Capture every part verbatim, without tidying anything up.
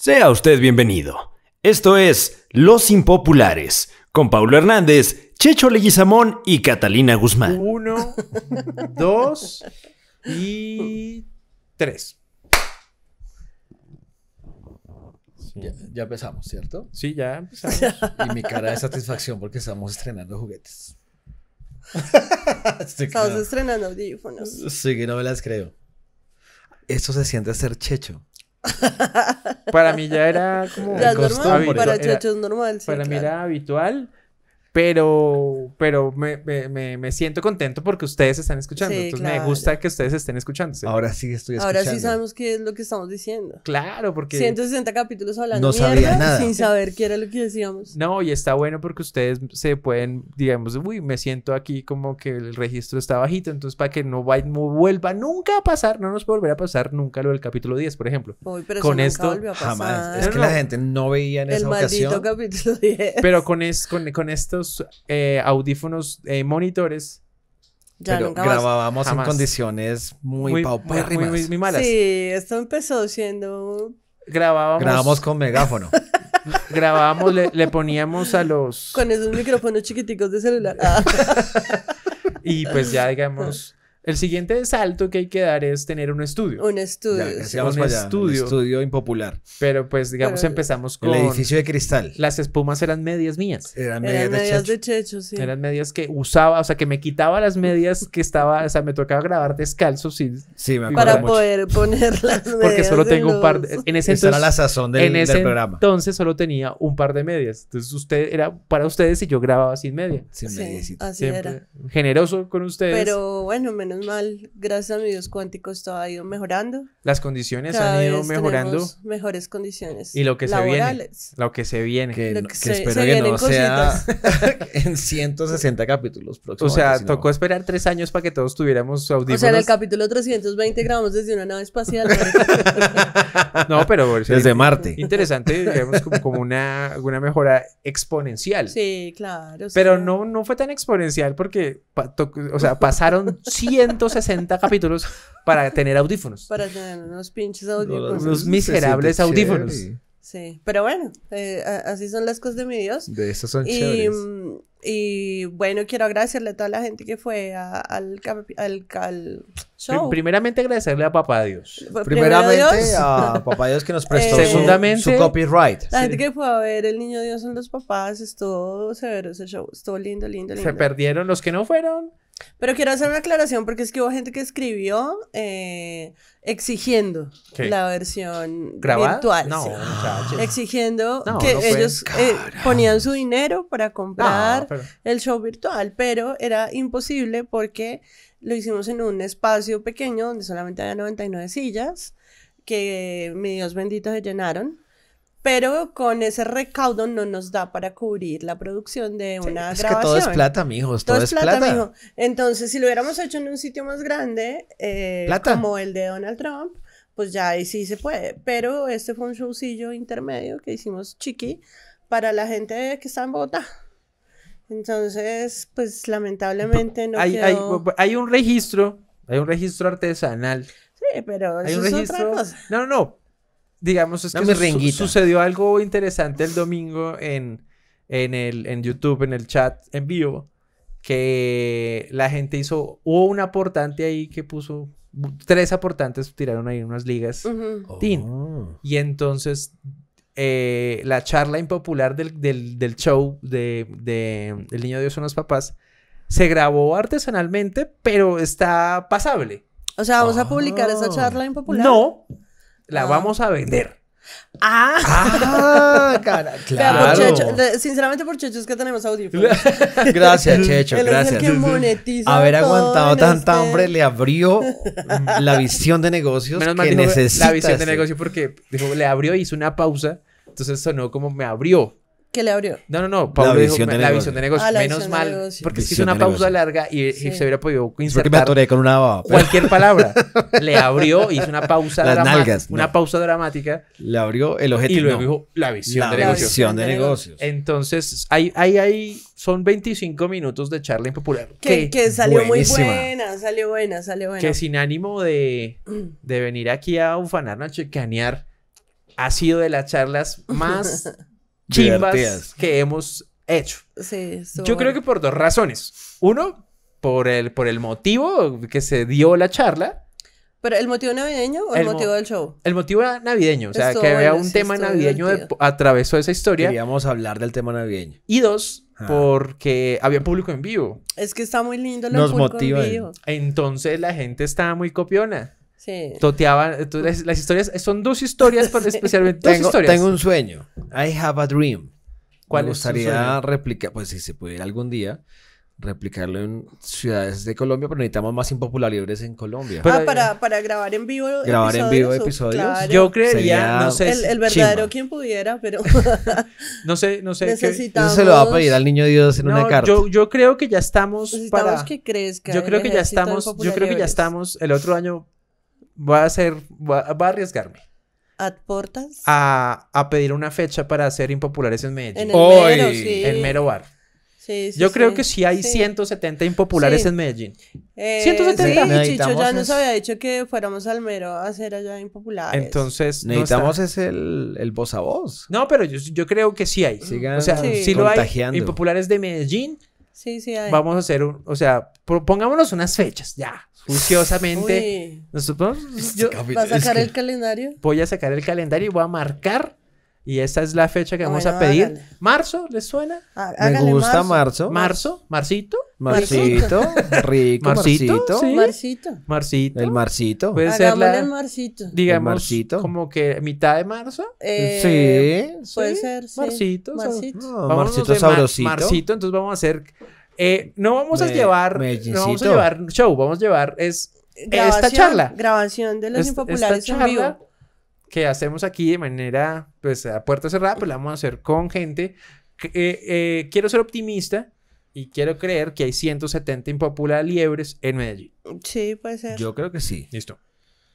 Sea usted bienvenido. Esto es Los Impopulares, con Paulo Hernández, Checho Leguizamón y Catalina Guzmán. Uno, dos y tres. Sí. Ya, ya empezamos, ¿cierto? Sí, ya empezamos. Y mi cara de satisfacción porque estamos estrenando juguetes. Estamos no, estrenando audífonos. Sí, que no me las creo. Esto se siente a ser Checho. Para mí ya era como ya normal, para Checho es normal. Sí, para claro. mí era habitual, pero, pero me, me, me, me siento contento porque ustedes están escuchando. Sí, entonces claro. me gusta que ustedes estén escuchando. ¿Sí? Ahora sí estoy escuchando. Ahora sí sabemos qué es lo que estamos diciendo. Claro, porque ciento sesenta capítulos hablando no sabía mierda, nada. Sin saber qué era lo que decíamos. No, y está bueno porque ustedes se pueden, digamos, uy, me siento aquí como que el registro está bajito, entonces para que no, vaya, no vuelva nunca a pasar, no nos volverá a pasar nunca lo del capítulo diez, por ejemplo. Uy, pero con eso esto nunca a pasar. Jamás. Es no, que no. la gente no veía en el esa ocasión. El maldito capítulo diez. Pero con, es, con, con esto Eh, audífonos, eh, monitores ya pero nunca grabábamos jamás. en condiciones muy muy, muy, muy, muy muy malas. Sí, esto empezó siendo grabábamos grabábamos con megáfono. Grabábamos, le, le poníamos a los con esos micrófonos chiquiticos de celular. Ah. Y pues ya digamos el siguiente salto que hay que dar es tener un estudio. Un estudio. Ya, sí. un, allá, estudio. un estudio impopular. Pero pues digamos pero, empezamos con... El edificio de cristal. Las espumas eran medias mías. Eran medias, eran de, medias Checho. de Checho. sí. Eran medias que usaba, o sea que me quitaba las medias que estaba, o sea me tocaba grabar descalzo. Sí, sí me acuerdo Para mucho. poder poner las medias. Porque solo tengo un par de... En ese entonces, era la sazón del, en ese del programa. Entonces solo tenía un par de medias. Entonces usted era para ustedes y yo grababa sin media. Sin sí, medias. Así Siempre era. Generoso con ustedes. Pero bueno, menos mal, gracias a mi Dios cuántico, esto ha ido mejorando. Las condiciones Cada han ido mejorando. Mejores condiciones. Y lo que laborales. se viene. Lo que se viene. Que, lo que, se, que espero se que no cositas. sea en ciento sesenta capítulos próximos. O sea, sino... tocó esperar tres años para que todos tuviéramos audífonos. O sea, en el capítulo trescientos veinte grabamos desde una nave espacial. No, pero... O sea, desde Marte. Interesante, digamos, como, como una, una mejora exponencial. Sí, claro. O sea, pero no, no fue tan exponencial porque, o sea, pasaron ciento sesenta capítulos para tener audífonos. Para tener unos pinches audífonos. Unos miserables audífonos. Chévere. Sí, pero bueno, eh, así son las cosas de mi Dios. De esas son y, chéveres. Y bueno, quiero agradecerle a toda la gente que fue a, al, al, al show. Primeramente agradecerle a Papá Dios. Primeramente Dios? a Papá Dios que nos prestó eh, segundamente, su, su copyright. La sí. gente que fue a ver El Niño Dios son los papás, estuvo severo ese show, estuvo lindo, lindo, lindo. Se perdieron los que no fueron. Pero quiero hacer una aclaración porque es que hubo gente que escribió eh, exigiendo ¿Qué? la versión ¿Grabada? virtual. No, sí. no, exigiendo no, que no ellos eh, ponían su dinero para comprar no, pero... el show virtual, pero era imposible porque lo hicimos en un espacio pequeño donde solamente había noventa y nueve sillas que, mi Dios bendito, se llenaron. Pero con ese recaudo no nos da para cubrir la producción de una sí, es grabación. Es que todo es plata, mijo. Todo, todo es plata, plata, mijo. Entonces, si lo hubiéramos hecho en un sitio más grande, eh, como el de Donald Trump, pues ya ahí sí se puede. Pero este fue un showcillo intermedio que hicimos chiqui para la gente que está en Bogotá. Entonces, pues lamentablemente no hay, quedó... hay, hay un registro, hay un registro artesanal. Sí, pero eso es otra cosa. No, no, no. Digamos, es no que su sucedió algo interesante el domingo en, en, el, en YouTube, en el chat en vivo, que la gente hizo, hubo un aportante ahí que puso, tres aportantes tiraron ahí unas ligas, uh-huh. tin, oh. y entonces eh, la charla impopular del, del, del show de, de El Niño Dios son los papás se grabó artesanalmente, pero está pasable. O sea, ¿vamos oh. a publicar esa charla impopular? No. La ah. vamos a vender. ¡Ah! ah cara, ¡Claro! Pero por Checho, sinceramente por Checho es que tenemos audífonos. Gracias, Checho, el, gracias. El que monetiza Haber aguantado tanta este... hambre le abrió la visión de negocios Menos que necesita. La visión de negocio porque dijo, le abrió y hizo una pausa. Entonces sonó como me abrió. ¿Qué le abrió? No, no, no. Paulo la dijo, visión de la negocio. visión de negocio. Ah, Menos mal. Negocio. Porque visión si hizo una pausa negocio. larga y, sí. y se hubiera podido insertar. Porque me atoré con una baba, pero... Cualquier palabra. Le abrió, hizo una pausa dramática. Una no. pausa dramática. Le abrió el objetivo. Y luego no. dijo la visión la de negocio. La visión de negocios. Entonces, ahí, ahí, ahí son veinticinco minutos de charla impopular. Que, que, que salió buenísima. muy buena, salió buena, salió buena. Que sin ánimo de, de venir aquí a ufanar, a checanear. ha sido de las charlas más chimbas divertidas que hemos hecho. Sí, so... Yo creo que por dos razones. Uno, por el, por el motivo que se dio la charla. ¿Pero el motivo navideño o el, el motivo mo del show? El motivo navideño, o sea, estuvo que había bueno, un sí, tema navideño de, atravesó esa historia. Queríamos hablar del tema navideño. Y dos, ah. porque había público en vivo. Es que está muy lindo el público motivan. en vivo. Entonces la gente estaba muy copiona. Sí. Toteaban, entonces las historias, son dos historias, pero sí. especialmente dos tengo, historias. Tengo un sueño, I have a dream. ¿Cuál Me gustaría replicar, pues si se pudiera algún día... replicarlo en ciudades de Colombia, pero necesitamos más impopulares en Colombia. Ah, para, para grabar en vivo Grabar en vivo episodios. Claro. Yo creería, no sé, el, el verdadero chima. quien pudiera, pero... no sé, no sé. Necesitamos... Eso se lo va a pedir al niño Dios en no, una carta. Yo, yo creo que ya estamos necesitamos para... que crezca. Yo creo que ya estamos, yo creo que ya estamos, el otro año va a hacer, va, va a arriesgarme. ¿Aportas? A, a pedir una fecha para hacer impopulares en Medellín. En el Hoy, mero, sí. El mero bar. Sí, sí, Yo sí, creo sí. que sí hay sí. ciento setenta impopulares sí. en Medellín. Eh, ciento setenta. Sí, Chicho ya es... nos había dicho que fuéramos al mero a hacer allá impopulares. Entonces... Necesitamos no es el, el voz a voz. No, pero yo, yo creo que sí hay. Sigan o sea, sí, sí lo hay. Impopulares de Medellín. Sí, sí hay. Vamos a hacer un... O sea, pongámonos unas fechas, ya. Juiciosamente. Nosotros, yo, ¿Va a sacar el calendario? Voy a sacar el calendario y voy a marcar... Y esa es la fecha que vamos bueno, a pedir. Hágale. ¿Marzo? ¿Les suena? Hágale Me gusta marzo. Marzo. Marcito. Marcito. Marcito. Rico. Marcito. Marcito. ¿Sí? Marcito. Marcito. El marcito. Puede Hagámosle ser la, el marcito. Digamos, el marcito. Como que mitad de marzo. Eh, sí, sí. Puede ser, sí. Marcito. Marcito. No, marcito sabrosito. Mar, marcito. Entonces vamos a hacer... Eh, no vamos a Me, llevar... Mellincito. No vamos a llevar show. Vamos a llevar es grabación, esta charla. Grabación de los es, impopulares en vivo. Que hacemos aquí de manera, pues, a puerta cerrada, pero la vamos a hacer con gente. Eh, eh, quiero ser optimista y quiero creer que hay ciento setenta impopulares liebres en Medellín. Sí, puede ser. Yo creo que sí. Listo.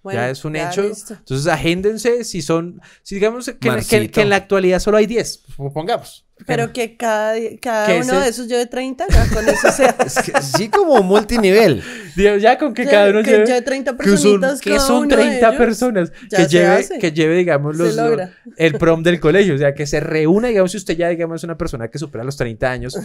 Bueno, ya es un ya hecho. Listo. Entonces, agéndense si son, si digamos que, que, que en la actualidad solo hay diez, pongamos. Pero que cada, cada que uno ese... de esos lleve treinta, ya con eso sea. Es que sí, como multinivel. Ya con que ya, cada uno que lleve. Que treinta personitas. Que son, que son treinta personas. Que lleve, que lleve, digamos, los, los, el prom del colegio. O sea, que se reúna, digamos, si usted ya, digamos, es una persona que supera los treinta años,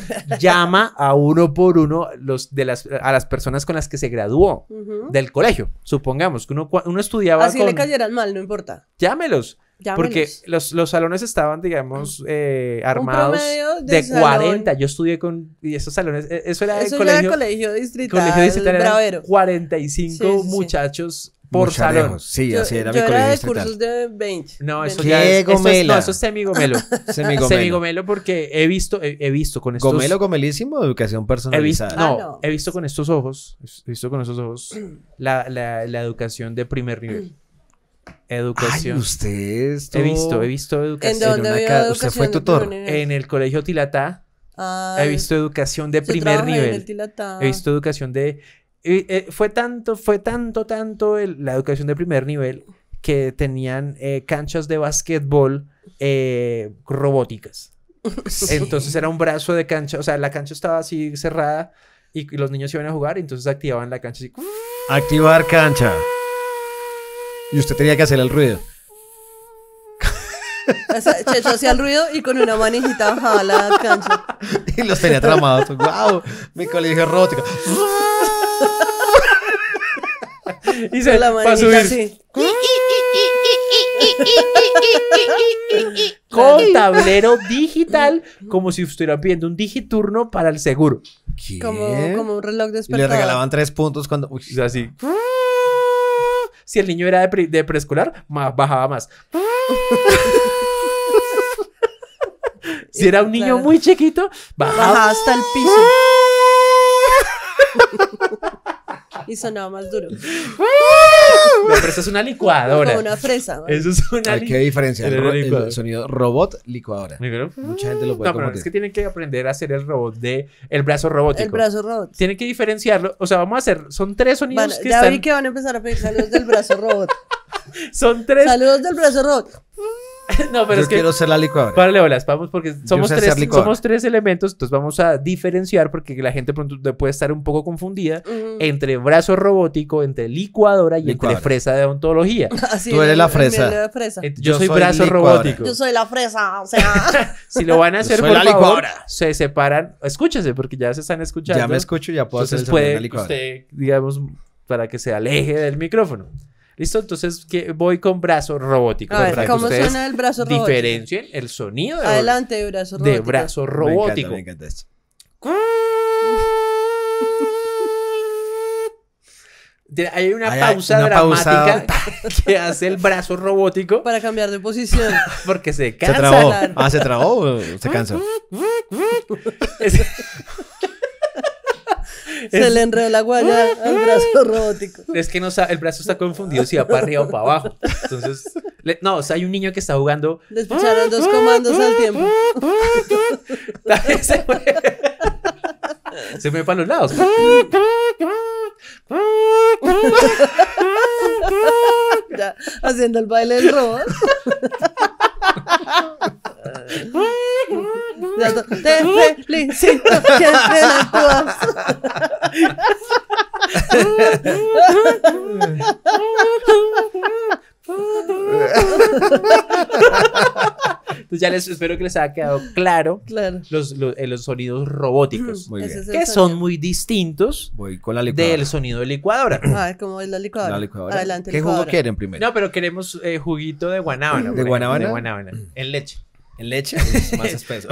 llama a uno por uno los, de las, a las personas con las que se graduó uh-huh. del colegio. Supongamos que uno, uno estudiaba. Así con, le cayeran mal, no importa. Llámelos. Llámenos. Porque los, los salones estaban, digamos, eh, armados de, de cuarenta. Yo estudié con... Y esos salones... Eso era eso el colegio... Era colegio distrital. Colegio distrital eran cuarenta y cinco sí, muchachos sí. por Mucharejo. salón. Sí, yo, así era mi colegio era de distrital. Cursos de veinte. No, eso ya es, eso es... No, eso es semigomelo. semigomelo. Semigomelo porque he visto, he, he visto con estos... Gomelo, gomelísimo, educación personalizada. He visto, no, ah, no, he visto con estos ojos, he visto con estos ojos la, la, la educación de primer nivel. Educación. Ay, usted esto... He visto, he visto educación. ¿En dónde vio educación? ¿Usted fue tutor? En el colegio Tilatá. Ay, he visto educación de primer nivel. En el Tilatá. He visto educación de... Eh, eh, fue tanto, fue tanto, tanto el, la educación de primer nivel que tenían eh, canchas de básquetbol eh, robóticas. Sí. Entonces era un brazo de cancha, o sea, la cancha estaba así cerrada y, y los niños iban a jugar y entonces activaban la cancha así. Activar cancha. Y usted tenía que hacer el ruido. O sea, Checho hacía el ruido y con una manijita bajaba la cancha. Y los tenía tramados. ¡Wow! Mi colegio robótico. Y se la manijita subir. Así. Con tablero digital, como si estuviera pidiendo un digiturno para el seguro. ¿Qué? Como, como un reloj despertador. Le regalaban tres puntos cuando... Uy, así... Si el niño era de, pre de preescolar, más, bajaba más. Si era un niño claro. muy chiquito, bajaba. bajaba hasta el piso. Y sonaba más duro. No, pero eso es una licuadora. Como una fresa. ¿No? Eso es una licuadora. ¿Qué diferencia? El, el, el sonido robot licuadora. ¿Licuadora? Mucha gente lo puede No, combatir. Pero es que tienen que aprender a hacer el robot de... El brazo robótico. El brazo robot. Tienen que diferenciarlo. O sea, vamos a hacer... Son tres sonidos bueno, que ya están... vi que van a empezar a pedir saludos del brazo robot. Son tres... Saludos del brazo robot. No, pero yo es que quiero ser la licuadora. Párale bolas, vamos, porque somos tres, somos tres elementos, entonces vamos a diferenciar porque la gente pronto puede estar un poco confundida mm. entre brazo robótico, entre licuadora y licuadora. entre fresa de odontología. Así Tú eres la fresa. La fresa. Yo, yo soy, soy brazo licuadora. robótico. Yo soy la fresa, o sea. Si lo van a hacer, por la favor, se separan. Escúchense, porque ya se están escuchando. Ya me escucho, ya puedo entonces hacer puede la licuadora. Usted, digamos, para que se aleje del micrófono. ¿Listo? Entonces que voy con brazo robótico. A ver, para ¿cómo que suena el brazo robótico? Diferencien el sonido de, Adelante, brazo robótico. de brazo robótico. Me encanta, me encanta esto. Hay una Hay pausa una dramática pausa... que hace el brazo robótico. Para cambiar de posición. Porque se cansa. Se trabó. Ah, se trabó. Se cansa. es... Se es, le enredó la guaya al brazo robótico. Es que no, el brazo está confundido si va para arriba o para abajo. Entonces, le, no, o sea, hay un niño que está jugando. Le escucharon dos comandos al tiempo. Se fue, se fue para los lados. Ya, haciendo el baile del robot. Te felicito que actúas. Entonces ya les espero que les haya quedado claro, claro. Los, los, los sonidos robóticos muy bien. que son muy distintos Voy con la del sonido de licuadora. Ah, ¿cómo es la licuadora? La licuadora. Adelante, ¿qué licuadora. jugo quieren primero? No, pero queremos eh, juguito de guanábana. ¿De guanábana? De guanábana, en leche. En leche es más espeso.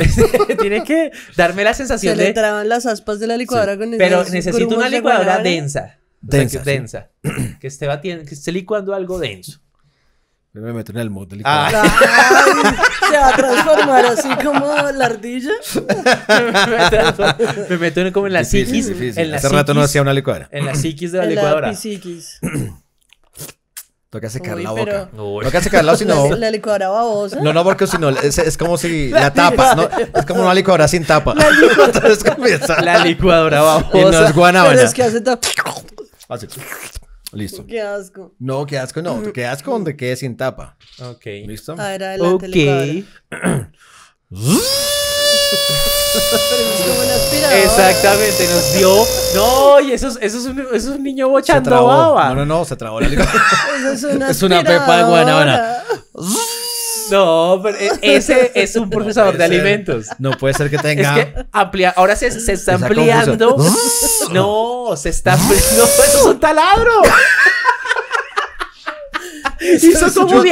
Tiene que darme la sensación Se de... Se le traban las aspas de la licuadora sí. con el... Pero necesito una licuadora de densa. Densa. O sea, que, sí. densa. Que esté batiendo, que esté licuando algo denso. Yo me meto en el mood de licuadora. Ah. Ay, se va a transformar así como la ardilla. me, me meto en como en la difícil, psiquis. Difícil. En la Hace psiquis, rato no hacía una licuadora. En la psiquis de la en licuadora. En la psiquis. Toca secar Uy, la boca. Toca secarla, si no. La, la licuadora babosa. No, no, porque si no, es, es como si la tapas, ¿no? Es como una licuadora sin tapa. La licuadora, Entonces comienza. La licuadora babosa. Y no es guanábana. Pero es que hace tapa. Así. Listo. Qué asco. No, qué asco, no. Qué asco donde quede sin tapa. Ok. ¿Listo? A ver, adelante. Ok. Exactamente, nos dio. No, y eso es, eso es, un, eso es un niño bochando baba. No, no, no, se trabó la licuadora. es, es una pepa de guanábana. No, pero ese es un procesador no de alimentos. Ser. No puede ser que tenga. Es que amplia, ahora se, se está Esa ampliando. Confusión. No, se está ampliando. Eso es un taladro. Hizo, como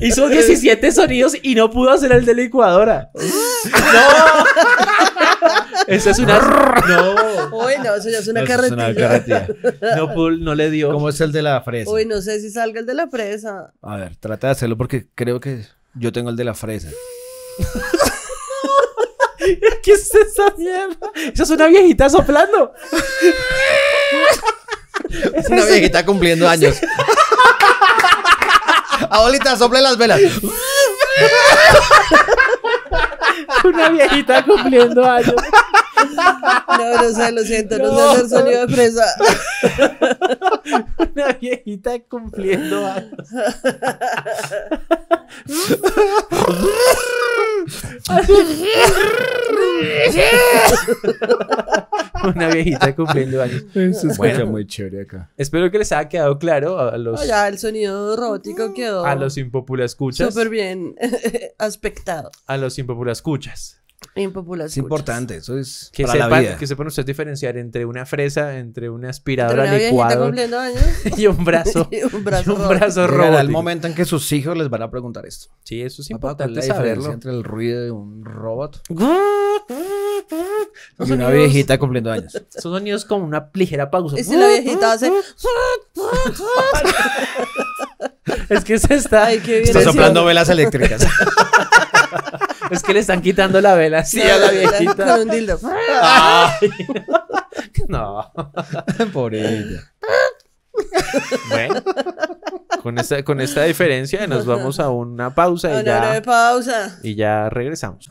hizo diecisiete sonidos y no pudo hacer el de licuadora. ¡No! Eso es una... ¡No! Uy, no, eso ya es una eso carretilla. Es una carretilla. No, pudo, no le dio. ¿Cómo es el de la fresa? Uy, no sé si salga el de la fresa. A ver, trata de hacerlo porque creo que yo tengo el de la fresa. ¿Qué es esa mierda? Esa es una viejita soplando. Es una viejita cumpliendo años. Sí. Abuelita, sople las velas. Una viejita cumpliendo años. No, no sé, lo siento, no, no sé el sonido de fresa. Una viejita cumpliendo años. Una viejita cumpliendo años. Eso es bueno, muy chévere acá. Espero que les haya quedado claro a los... Oh, ya, el sonido robótico quedó... A los impopular escuchas. Súper bien aspectado. A los impopular escuchas. Impopular escuchas. Es importante, eso es que para sepan, la vida. Que sepan ustedes diferenciar entre una fresa, entre una aspiradora entre una licuadora cumpliendo años y un brazo y un brazo, y un brazo robótico. Llegará el momento en que sus hijos les van a preguntar esto. Sí, eso es Papá, importante saberlo. ¿Cuál es la diferencia entre el ruido de un robot y una viejita cumpliendo años? Son sonidos como una ligera pausa. Y si la viejita hace... Es que se está... Ay, qué bien está soplando eso. Velas eléctricas. Es que le están quitando la vela así no, a la viejita. Con un dildo. Ay, no. no. Pobre ella. Bueno, con esta, con esta diferencia nos vamos a una pausa una y ya. Breve pausa. Y ya regresamos.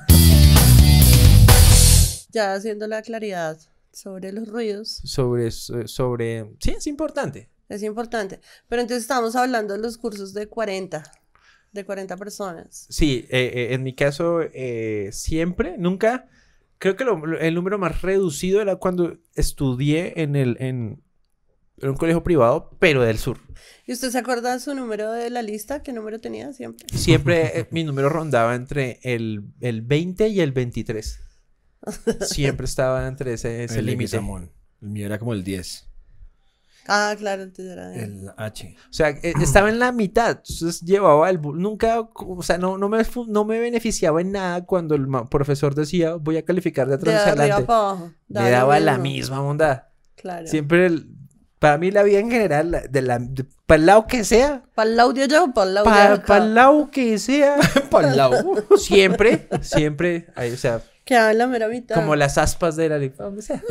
Ya haciendo la claridad sobre los ruidos. Sobre, sobre. Sí, es importante. Es importante. Pero entonces estamos hablando de los cursos de cuarenta. de cuarenta personas. Sí, eh, eh, en mi caso eh, siempre, nunca, creo que lo, el número más reducido era cuando estudié en el... En, en un colegio privado, pero del sur. ¿Y usted se acuerda su número de la lista? ¿Qué número tenía siempre? Siempre eh, mi número rondaba entre el, el veinte y el veintitrés. Siempre estaba entre ese, ese límite. El mío era como el diez. Ah, claro, entonces era el H. O sea, eh, estaba en la mitad. Entonces llevaba el... Nunca... O sea, no, no, me, no me beneficiaba en nada cuando el profesor decía voy a calificar de atrás hacia adelante. Me daba la misma bondad. Claro. Siempre el... Para mí la vida en general, de la, de, para el lado que sea. Para el lado de allá o para el lado pa, de acá. Para el lado que sea. Para el lado. Siempre, siempre. Ahí, o sea. Que en la mera mitad. Como las aspas de la lengua. O sea.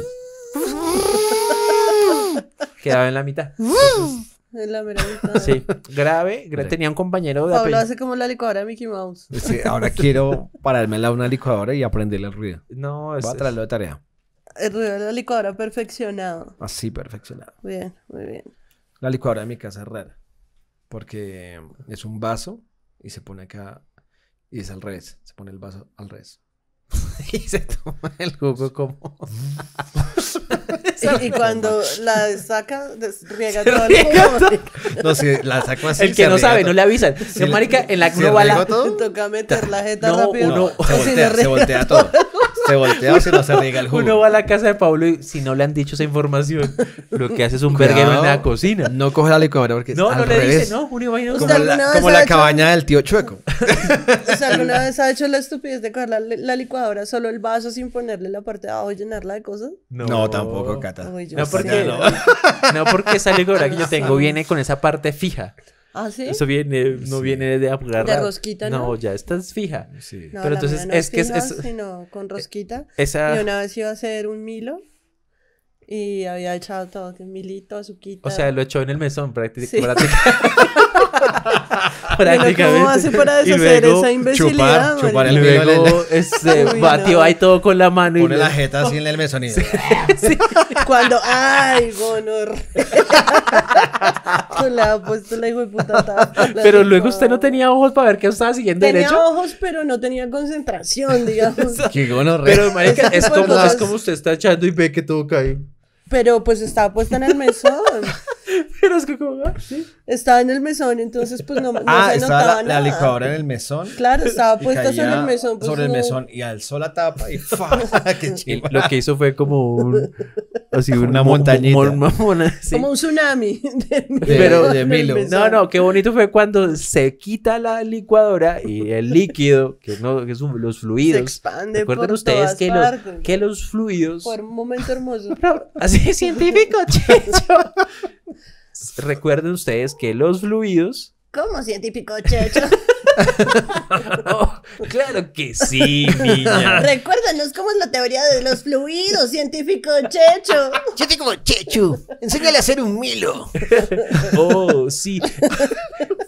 Quedaba en la mitad. En la mera mitad. Sí, grave. grave. Tenía un compañero de Pablo hace como la licuadora de Mickey Mouse. Sí, ahora quiero pararme en la una licuadora y aprenderle el ruido. No, es... Voy a traerlo de tarea. El ruido de la licuadora perfeccionado. Así, perfeccionado. Bien, muy bien. La licuadora de mi casa es rara. Porque es un vaso y se pone acá y es al revés. Se pone el vaso al revés. Y se toma el jugo como... Sí, y cuando la saca, riega todo el jugo. No, si la saco así. El que no sabe, no le avisan. Si marica, en la globa la... Toca meter la jeta rápido. Se voltea, se voltea todo. Se voltea o se no se riega el jugo. Uno va a la casa de Paulo y si no le han dicho esa información, lo que hace es un verguero en la cocina. No coge la licuadora porque no, no le dice, no, uno va y no. Como la cabaña del tío Chueco. O sea, ¿alguna vez ha hecho la estupidez de coger la licuadora solo el vaso sin ponerle la parte de abajo y llenarla de cosas? No, tampoco, Cata. No porque, no porque esa licuadora que yo tengo viene con esa parte fija. ¿Ah, sí? Eso viene, no sí. viene de agarrar. De rosquita, ¿no? No, ya esta es fija. Sí. No, pero entonces no es, es que fija, es, es... sino con rosquita. Esa... Y una vez iba a hacer un milo y había echado todo, que milito, azuquita. O sea, lo echó en el mesón prácticamente. Sí. prácticamente. ¿Cómo hace para deshacer esa imbecilidad? Chupar, chupar el milo. Y luego este, Uy, batió no. ahí todo con la mano. Pone y la jeta así en el mesón. Sí. Sí. Cuando, ay, gonorrea. Tú le has puesto la hijo de puta taza. Pero luego usted no tenía ojos para ver qué estaba siguiendo derecho. Tenía ojos, pero no tenía concentración, digamos. Qué gonorrea. Pero, marica, es como, es como usted está echando y ve que todo cae. Pero pues estaba puesta en el mesón. Pero es que como... ¿Sí? Estaba en el mesón, entonces pues no, no ah, se notaba la, nada. La licuadora en el mesón. Claro, estaba puesta sobre el mesón. Pues, sobre no... el mesón y alzó la tapa y ¡fa! ¡Qué chiva! Lo que hizo fue como un... Así una, una montañita. Mon, mon, mon, mon, sí. Como un tsunami. De, Pero, de Milo. No, no, qué bonito fue cuando se quita la licuadora y el líquido, que, no, que son los fluidos. Se expande. Recuerden por ustedes todas que, partes. Los, que los fluidos... Por un momento hermoso. Así científico, Checho. Recuerden ustedes que los fluidos... ¿Cómo científico, Checho? Oh, claro que sí, niña. Recuérdanos cómo es la teoría de los fluidos, científico, Checho. Científico, Checho, enséñale a hacer un milo. Oh, sí.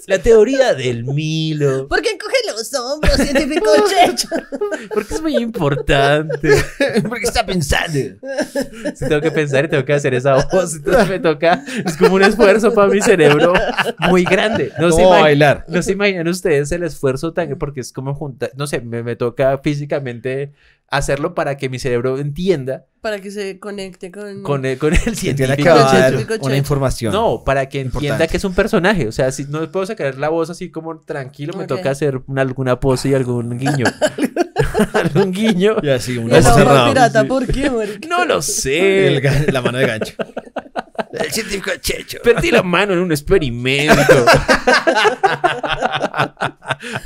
La teoría del milo. ¿Por qué coge los hombros, científico, Checho? Porque es muy importante. Porque está pensando. Si tengo que pensar y tengo que hacer esa voz, entonces me toca. Es como un esfuerzo para mi cerebro muy grande. No, no se bailar. No se imaginan ustedes el esfuerzo tan... Porque es como juntar... No sé, me, me toca físicamente hacerlo para que mi cerebro entienda. Para que se conecte con... Con el, con el científico. Que Checho. Una información. No, para que entienda importante. Que es un personaje. O sea, si no puedo sacar la voz así como tranquilo, okay. Me toca hacer una, alguna pose y algún guiño. Algún guiño. Y así, una voz cerrada. Pirata, ¿por qué, marica? No lo sé. El, la mano de gancho. El científico Checho. Perdí la mano en un experimento.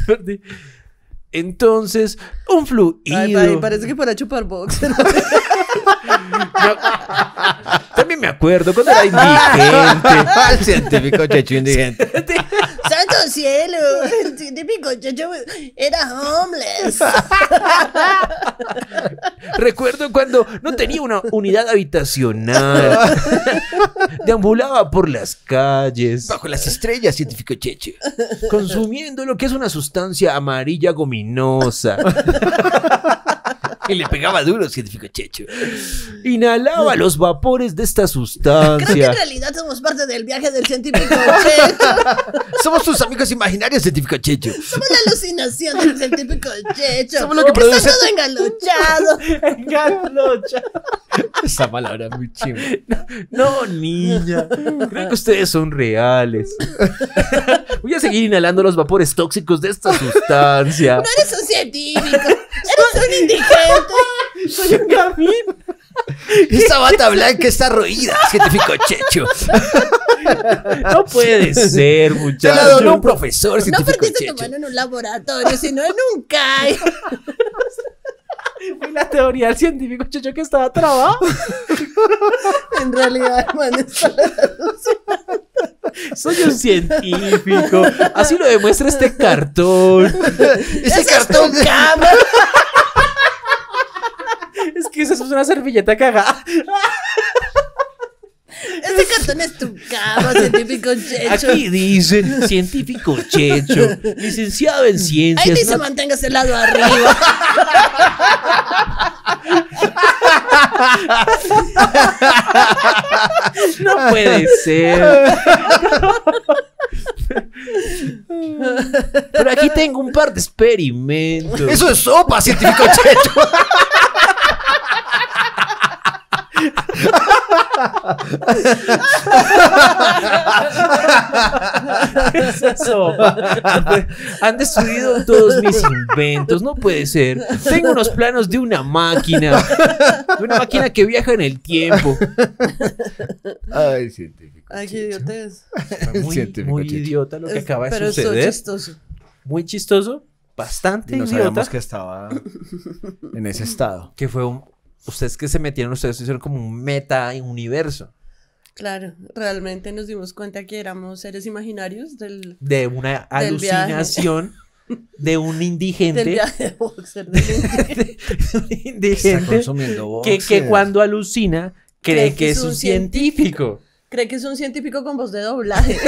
Perdí. Entonces, un fluido. Ay, ay, parece que para chupar boxer. No, también me acuerdo cuando era indigente. El científico Checho indigente. ¡Santo cielo! El científico Checho era homeless. Recuerdo cuando no tenía una unidad habitacional. Deambulaba por las calles. Bajo las estrellas, científico Checho. Consumiendo lo que es una sustancia amarilla gominosa. Y le pegaba duro, científico Checho. Inhalaba los vapores de esta sustancia. Creo que en realidad somos parte del viaje del científico Checho. Somos sus amigos imaginarios, científico Checho. Somos la alucinación del científico Checho. Somos lo que produce. Está todo engalochado. Engalochado. Esa palabra muy chima. No, no, niña. Creo que ustedes son reales. Voy a seguir inhalando los vapores tóxicos de esta sustancia. No eres un científico. Soy un indigente. Soy un gamín. Esa bata blanca está roída, científico Checho. No puede ser, muchacho. Te la donó un profesor, científico Checho. No perdiste tu mano en un laboratorio, sino en un C A I. Fue la teoría del científico Checho que estaba trabado. En realidad, hermano, soy un científico. Así lo demuestra este cartón. Ese cartón es cama. Es que esa es una servilleta cagada. Ese cartón es tu cama, científico Checho. Aquí dicen científico Checho, licenciado en ciencias. Ahí dice, ¿no? Manténgase el lado arriba. No puede ser. Pero aquí tengo un par de experimentos. Eso es sopa, científico Checho. Esa sopa. Han destruido todos mis inventos. No puede ser. Tengo unos planos de una máquina. De una máquina que viaja en el tiempo. Ay, científico. Ay, qué idiotez. Muy, muy idiota lo que acaba de suceder. Pero es chistoso. Muy chistoso. Bastante idiota. Y no sabíamos que estaba en ese estado. Que fue un... Ustedes que se metieron, ustedes hicieron como un meta universo. Claro, realmente nos dimos cuenta que éramos seres imaginarios del... De una del alucinación viaje. De un indigente. Del viaje de boxer. Del indigente. De un indigente. Está consumiendo boxer. Que, que cuando alucina cree, cree que, que es un científico. científico. Cree que es un científico con voz de doblaje.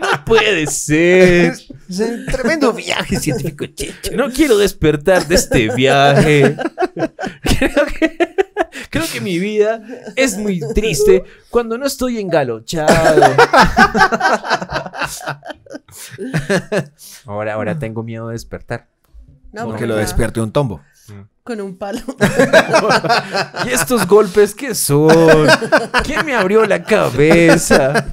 No puede ser. Es un tremendo viaje, científico Checho. No quiero despertar de este viaje. Creo que, creo que mi vida es muy triste cuando no estoy engalochado. Ahora, ahora tengo miedo de despertar. No, porque no, lo despierte un tombo. Con un palo. ¿Y estos golpes qué son? ¿Quién me abrió la cabeza?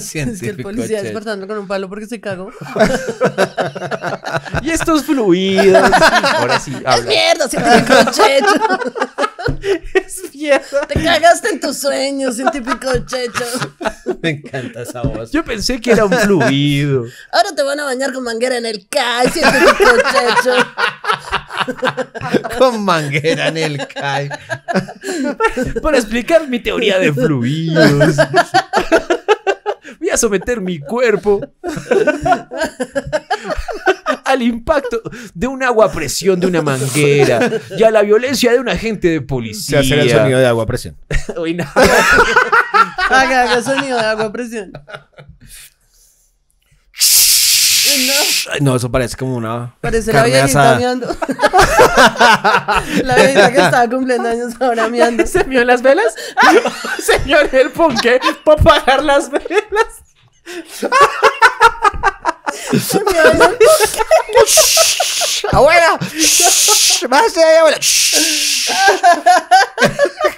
Científico, es que el policía despertando con un palo porque se cagó. ¿Y estos fluidos? Ahora sí, habla. Es mierda, científico Checho. Es mierda. Te cagaste en tus sueños, científico Checho. Me encanta esa voz. Yo pensé que era un fluido. Ahora te van a bañar con manguera en el C A I, científico Checho. Con manguera en el C A I. Para, para explicar mi teoría de fluidos, voy a someter mi cuerpo al impacto de un agua a presión de una manguera y a la violencia de un agente de policía. Se hace el sonido de agua a presión. Uy, no. Haga, haga sonido de agua a presión. No. No, eso parece como una... Parece la viejita meando. La viejita que estaba cumpliendo años ahora meando. ¿Se meó las velas? ¡Ay! Señor, ¿el por qué? ¿Para pagar las velas? ¿Se meó el por qué? ¡Abuela! ¡Más de ahí, abuela!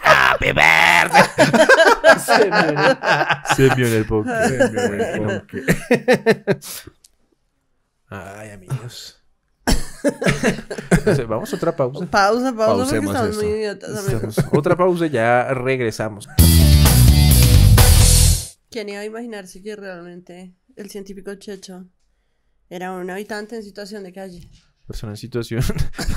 ¡Happy birthday! Se meó el por qué. Se meó el por qué. Ay, amigos. Entonces, vamos a otra pausa. Pausa, pausa. Pausemos, porque estamos muy idiotas, amigos. Otra pausa y ya regresamos. ¿Quién iba a imaginarse que realmente el científico Checho era un habitante en situación de calle? Persona en situación...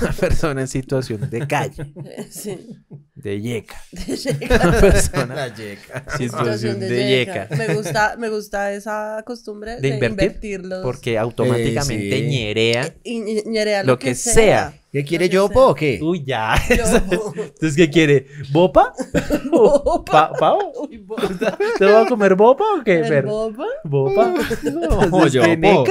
Una persona en situación de calle. Sí. De yeca. De yeca. Una persona... La yeca. Situación de, de yeca. yeca. Me gusta, me gusta esa costumbre de, de invertir, invertirlos. Porque automáticamente eh, sí. ñerea... Y, ñerea lo, lo que, que sea. sea. ¿Qué quiere Yopo o qué? Uy, ya. Entonces, ¿qué quiere? ¿Bopa? ¿Bopa? ¿Pau? ¿Te vas a comer bopa o qué? ¿Bopa? ¿Bopa? ¿Bopa? ¿Yopo?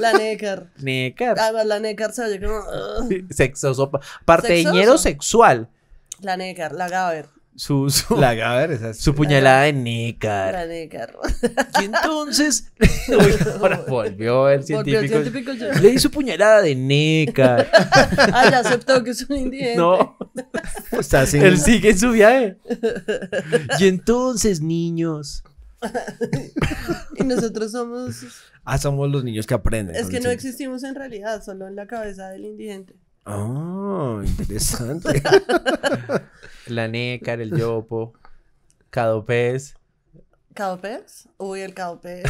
La Nécar. Nécar. Además, la Nécar se oye como... Uh. Sexoso. Parteñero sexual. La Nécar, la Gaber. Su, su, la Gaber, esa es su la puñalada de Nécar. La Nécar. Y entonces... Uy, ahora volvió el científico. Volvió el científico. Le di su puñalada de Nécar. Ah, ya aceptó que es un indigente. No. O sea, sí. Él sigue en su viaje. Y entonces, niños... Y nosotros somos... Ah, somos los niños que aprenden. Es que no existimos en realidad, solo en la cabeza del indigente. Ah, oh, interesante. La Nécar, el Yopo, Cadopés. ¿Cadopés? Uy, el Cadopés.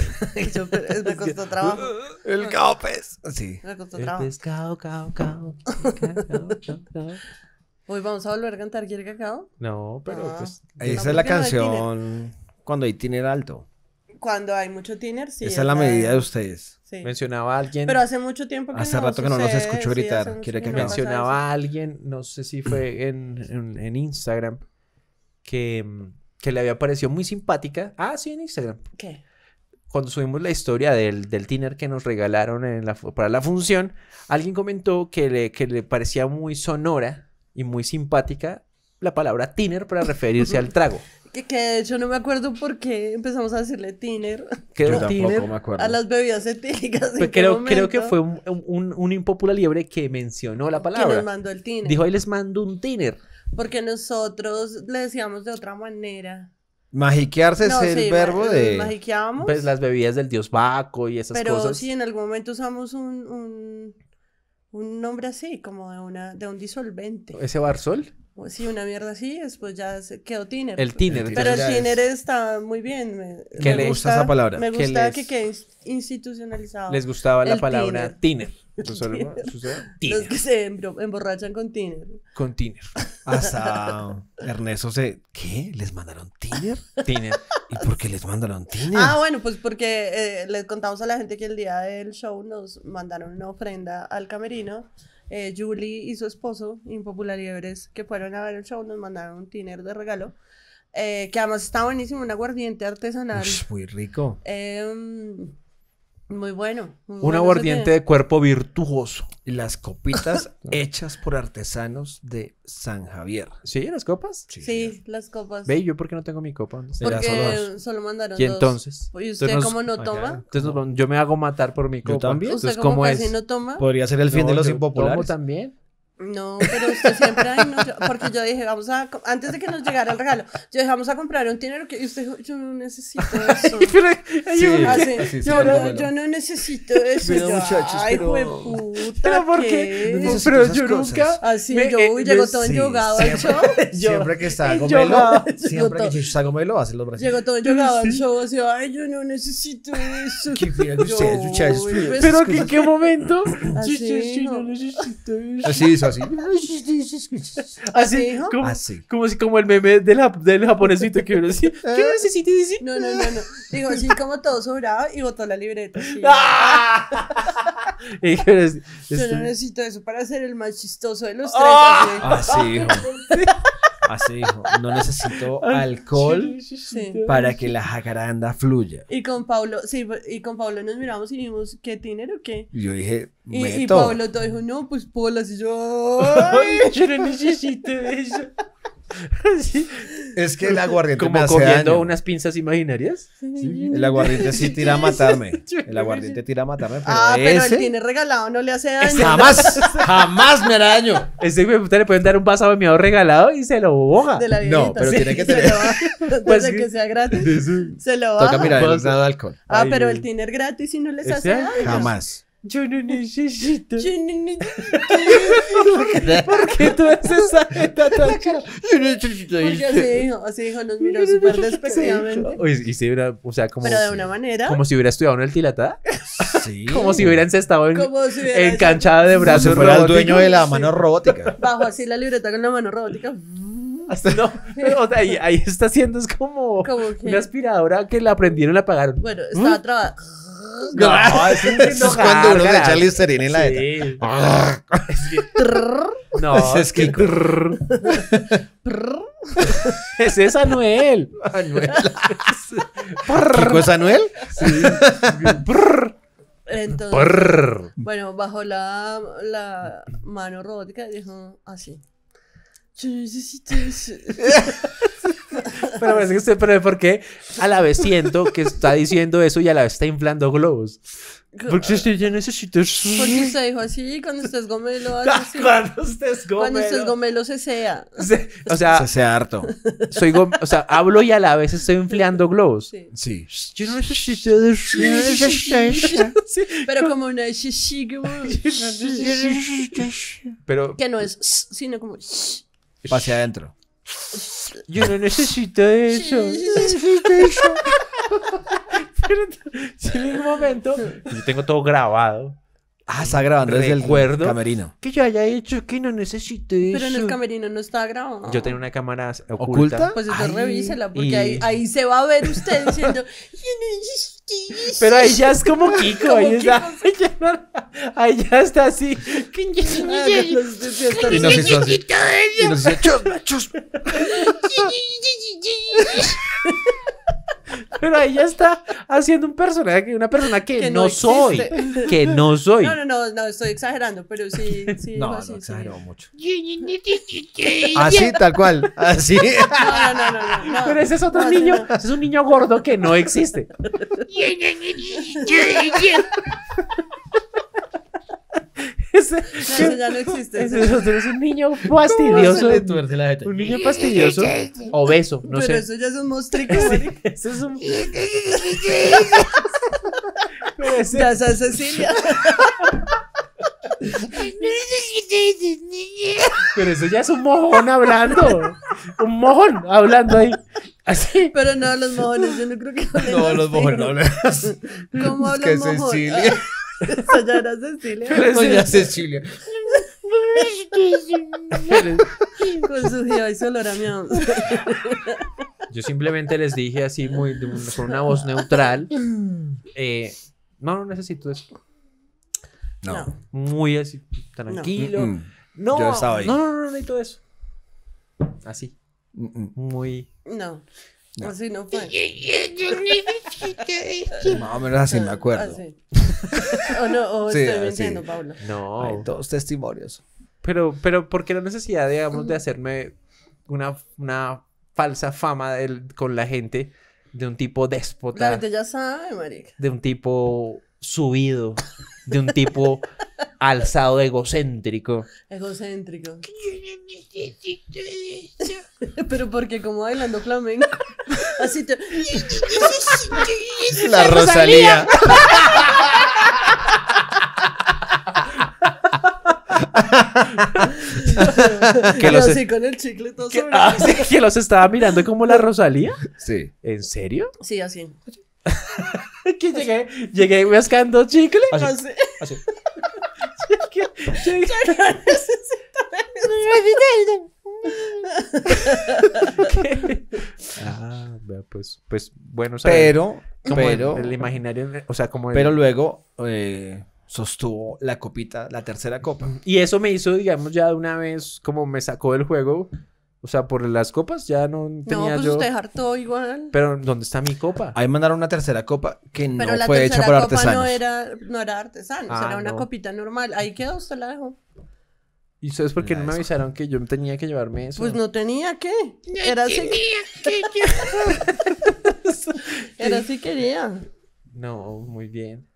Me costó trabajo. El Cadopés. Sí. Me costó trabajo. El pescado, cao, cao, cao, cao. Uy, ¿vamos a volver a cantar Quiere Cacao? No, pero ah, pues... Esa no, es la canción... No cuando hay tiner alto. Cuando hay mucho tiner, sí. Esa es la medida de ustedes. Sí. Mencionaba a alguien. Pero hace mucho tiempo que hace no rato que no los escucho gritar. Sí, quiere que no mencionaba a alguien, no sé si fue en, en, en Instagram, que, que le había parecido muy simpática. Ah, sí, en Instagram. ¿Qué? Cuando subimos la historia del, del tiner que nos regalaron en la, para la función, alguien comentó que le, que le parecía muy sonora y muy simpática la palabra tiner para referirse al trago. Que, que de hecho no me acuerdo por qué empezamos a decirle tiner. Creo tiner me acuerdo. A las bebidas etílicas. Pues creo, creo que fue un, un, un impopula liebre que mencionó la palabra. Que les mandó el tiner. Dijo, ahí les mando un tiner. Porque nosotros le decíamos de otra manera. Magiquearse no, es el sí, verbo de... Magiqueábamos. Pues las bebidas del dios Baco y esas pero cosas. Pero sí, en algún momento usamos un, un, un nombre así, como de, una, de un disolvente. ¿Ese Barzol? Sí, una mierda así, después ya quedó tiner. El tiner. Pero el tiner es... está muy bien. Me, ¿Qué me les gusta, gusta esa palabra? Me gusta les... que quede institucionalizado. Les gustaba la el palabra tiner. Tiner. tiner. Los que se emborrachan con tiner. Con tiner. Hasta Ernesto se... ¿Qué? ¿Les mandaron tiner? Tiner. ¿Y por qué les mandaron tiner? Ah, bueno, pues porque eh, les contamos a la gente que el día del show nos mandaron una ofrenda al camerino. Eh, Julie y su esposo, impopulariebres, que fueron a ver el show, nos mandaron un tiner de regalo, eh, que además está buenísimo, un aguardiente artesanal. Uy, muy rico. Eh, muy bueno. Muy un bueno aguardiente de cuerpo virtuoso. Y las copitas hechas por artesanos de San Javier. ¿Sí? ¿Las copas? Sí, sí las copas. Ve, ¿yo por qué no tengo mi copa? ¿No? Porque solo, solo mandaron ¿Y dos. ¿Y entonces? ¿Y usted entonces cómo nos... no toma? Acá, entonces ¿cómo? Yo me hago matar por mi copa. ¿Yo también? ¿Usted entonces, cómo casi es? No toma? Podría ser el fin no, de los impopulares. ¿Cómo también? No, pero usted siempre... Ay, no, yo, porque yo dije, vamos a... Antes de que nos llegara el regalo, yo dije, vamos a comprar un dinero que... Y usted dijo, yo no necesito eso. Yo no necesito eso. Pero, muchachos, ay, pero... Jueputa, pero ¿por qué? No pero yo cosas. Nunca... Así, me, yo eh, llego todo sí, enyogado al show. Siempre que está Gomelo, siempre que está Gomelo, hace los brasileños. Llego todo enyogado al show, así, ay, yo no necesito eso. ¿Qué fíjate ustedes, muchachos? Pero que en qué momento... Yo no necesito eso. Así hizo. Así, así, como, así. Como, como, como el meme del, del japonesito que uno decía, ¿qué necesito decir? No, no, no, no. Digo, así como todo sobrado y botó la libreta. Sí. ¡Ah! Y yo, es, yo este... no necesito eso para ser el más chistoso de los tres. ¡Ah! Así, hijo. Así, hijo. No necesito alcohol sí. para que la jacaranda fluya. Y con Paulo, sí, y con Paulo nos miramos y dijimos, ¿qué tiner o qué? Y yo dije, y, y Paulo todo dijo, no, pues polas. Y yo, ¡ay! Yo no necesito eso. Sí. Es que el aguardiente como me hace cogiendo daño. Unas pinzas imaginarias. Sí. El aguardiente sí tira a matarme. El aguardiente tira a matarme. Pero ah, ese... pero el tiner regalado no le hace daño. Jamás, jamás me hará daño. Ese güey le pueden dar un vaso avenido regalado y se lo boja. No, pero sí, tiene que tener. Pues que sea gratis. Sí. Se lo baja. Toca mirar el grado de alcohol. Ah, ay, pero el tiner gratis sí no les hace daño. Jamás. Yo no necesito. Yo no necesito. ¿Por qué tú haces esa jeta tan cara? Yo no necesito. Porque así dijo, así dijo, nos miró súper despectivamente. Y se hubiera, o sea, como. Pero de una manera. Como si hubiera estudiado en el Tilatá. Sí. Como si hubiera encestado en, si hubiera en canchada de brazos. Como si fuera el dueño de la mano sí. robótica. Bajo así la libreta con la mano robótica. Hasta no, o sea, ahí, ahí está haciendo, es como una aspiradora que la prendieron y la apagaron. Bueno, estaba ¿Mm? trabajando. No, no, es, es cuando uno le echa Listerine en la dieta. Sí. No, es que. Es ese Anuel. Anuel. ¿Kiko es Anuel? Sí. Entonces, Porr. bueno, bajó la, la mano robótica y dijo así. Yo necesito eso. Pero parece que usted pone porque a la vez siento que está diciendo eso y a la vez está inflando globos. Porque usted ya necesita eso. Porque usted dijo así, cuando usted es gomelo, así. Cuando usted es gomelo. Cuando usted es gomelo, se sea. Se, o sea, se sea harto. Soy gom o sea, hablo y a la vez estoy inflando globos. Sí. sí. Yo no necesito de eso. Sí. Pero como una... Pero... Que no es... sino como... Pase adentro. Yo no necesito eso. Yo necesito eso. Pero en un momento, yo tengo todo grabado. Ah, está grabando desde el camerino. Que yo haya hecho que no necesite eso. Pero en el camerino no está grabado. Yo tenía una cámara oculta. ¿Oculta? Pues entonces revísela, porque y... ahí, ahí se va a ver usted diciendo... Pero ahí ya es como Kiko. Como ahí, Kiko está, se... ya no, ahí ya está así. Y nos hizo así. Y nos hizo chusma, chusma. Pero ahí ya está haciendo un personaje, una persona que, que no, no soy. Que no soy. No, no, no, no, estoy exagerando, pero sí, sí. No, así, no exagero sí. mucho. Así, tal cual. Así. No, no, no, no, no, no. Pero ese es otro no, niño, no, no. es un niño gordo que no existe. Ese, no, ese ya no existe. Ese, ese es un niño fastidioso. Un niño fastidioso. Obeso, no Pero sé. Pero eso ya es un monstruico. Sí, eso es un. ese... Ya es Cecilia. Pero eso ya es un mojón hablando. Un mojón hablando ahí. Así. Pero no, los mojones, yo no creo que hablen. No, los mojones no hablan. ¿Cómo hablan? Es que mojón? Cecilia. Eso ya era Cecilia. Eso ya Cecilia. Con su tío y su olor a miau. Yo simplemente les dije así, muy, de, con una voz neutral: eh, no, no necesito eso. No. no. Muy así, tranquilo. No. No, Yo estaba ahí. no, no, no, no necesito eso. Así. Muy. No. No. Así no fue. Más o menos así me acuerdo. Así. O no, o sí, estoy mintiendo, sí. Paulo. No. Hay todos testimonios. Pero, pero, ¿por qué la necesidad, digamos, de hacerme una, una falsa fama del, con la gente de un tipo déspota? La gente ya sabe, marica. De un tipo subido. De un tipo alzado, egocéntrico. Egocéntrico. Pero porque como bailando flamenco. Así te... La Rosalía. Que los así con el chicle todo sobre ah, ¿sí? Que los estaba mirando como la Rosalía. Sí. ¿En serio? Sí, así. Que llegué, llegué buscando chicle. Así. Así. Así. Llegué, llegué. Ah, pues, pues bueno, ¿sabes? Pero, como pero, el, el imaginario, o sea, como el... Pero luego eh, sostuvo la copita, la tercera copa. Y eso me hizo, digamos, ya de una vez, como me sacó del juego. O sea, por las copas ya no tenía yo... No, pues yo... usted hartó igual. Pero, ¿dónde está mi copa? Ahí mandaron una tercera copa que no fue hecha por artesanos. Pero la tercera copa no era, no era artesanos, ah, era no. una copita normal. Ahí quedó, usted la dejó. ¿Y sabes por qué la no me avisaron que... que yo tenía que llevarme eso? Pues no tenía que. Era así que... Era así quería. No, muy bien.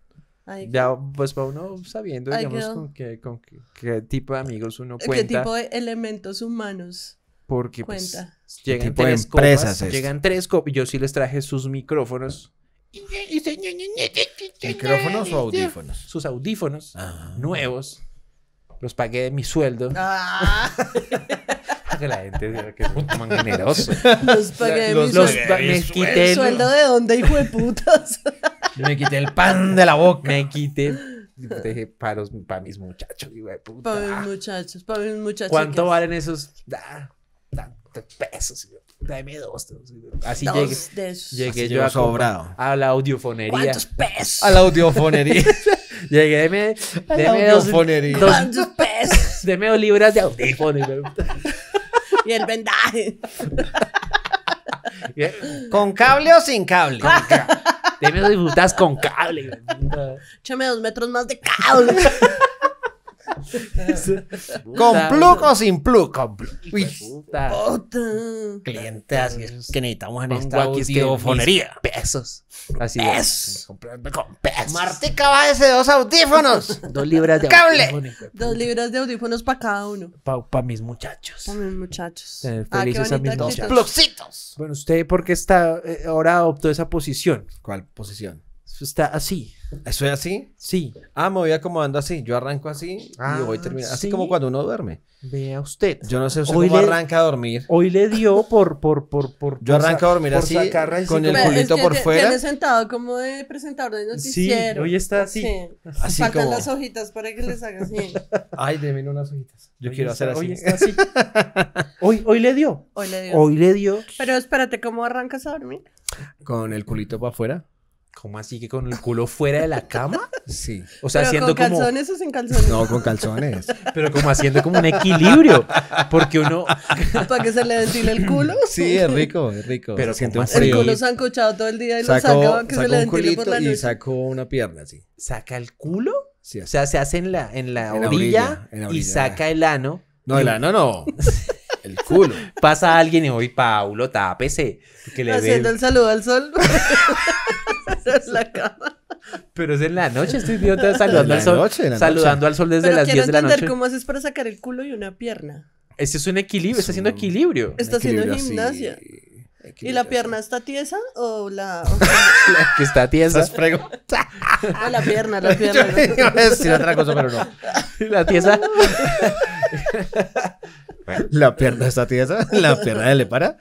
Ahí ya, pues va uno sabiendo, Ahí digamos, quedó. con qué con qué, qué tipo de amigos uno cuenta. ¿Qué tipo de elementos humanos? Porque pues, llegan, tres copas, es llegan tres copas. Yo sí les traje sus micrófonos. ¿Micrófonos o audífonos? Sus audífonos ah. nuevos. Los pagué de mi sueldo. Ah. Que la gente diga que es un man generoso. Los pagué de los, mi los, sueldo. Me quité el sueldo de dónde, hijo de putas. Me quité el pan de la boca. Me quité. Dejé para, los, para mis muchachos, hijo de puta. Para mis muchachos, para mis muchachos. ¿Cuánto valen esos? Ah. Tantos pesos, dame dos. Así llegué, llegué yo a, sobrado. a la audiofonería. ¿Cuántos pesos? A la audiofonería. Llegué, deme, deme dos, dos, ¿cuántos pesos? Deme dos libras de audífono. Y el vendaje. ¿Con cable o sin cable? Con cable. Tiene dos diputadas con cable. Échame dos metros más de cable. ¿Con plug o sin plug? Con plug. Puta. Cliente, así es que necesitamos en esta audiofonería. Pesos. Así es. Comprarme con pesos. Martica, bájese dos audífonos. Dos libras de audífonos. Dos libras de audífonos para cada uno. Para mis muchachos. Para mis muchachos. Felices a mis dos plugcitos. Bueno, ¿usted por qué está ahora adoptó esa posición? ¿Cuál posición? Está así. ¿Estoy así? Sí. Ah, me voy acomodando así. Yo arranco así ah, y voy terminando. Así sí. Como cuando uno duerme. Vea usted. Yo no sé usted hoy cómo le, arranca a dormir. Hoy le dio por... por, por, por yo arranco a dormir así, con el culito es que por te, fuera. Tiene sentado como de presentador de noticiero. Sí, hoy está así. Sí. Así faltan como... las hojitas para que les haga así. Ay, démelo unas hojitas. Yo hoy quiero está, hacer así. Hoy está así. hoy, hoy le dio. Hoy le dio. Hoy le dio. Pero espérate, ¿cómo arrancas a dormir? Con el culito para afuera. ¿Cómo así que con el culo fuera de la cama? Sí. O sea, haciendo como... ¿Con calzones o sin calzones? No, con calzones. Pero como haciendo como un equilibrio. Porque uno... ¿Para que se le ventile el culo? Sí, es rico, es rico. Pero siento más frío. El culo sancochado todo el día y saco, lo saca que se le ventile por la noche. Y saco una pierna, así. ¿Saca el culo? Sí. O sea, se hace en la, en la, en orilla, orilla, en la orilla y saca el ano. No, y... el ano no. El culo. Pasa a alguien y hoy, Paulo, tápese. Que le haciendo ve... el saludo al sol. En la cama. Pero es en la noche, estoy idiota, saludando al sol. Noche, saludando noche. Al sol desde pero las diez de la noche. Quiero entender cómo haces para sacar el culo y una pierna. Ese es un equilibrio, está haciendo equilibrio. Está haciendo gimnasia. Así, ¿y la pierna así. Está tiesa o la...? O sea, la que está tiesa. Las preguntas. Ah, la pierna, la pierna. Yo iba a decir otra cosa, pero no. La tiesa... La pierna está tiesa, la pierna le para.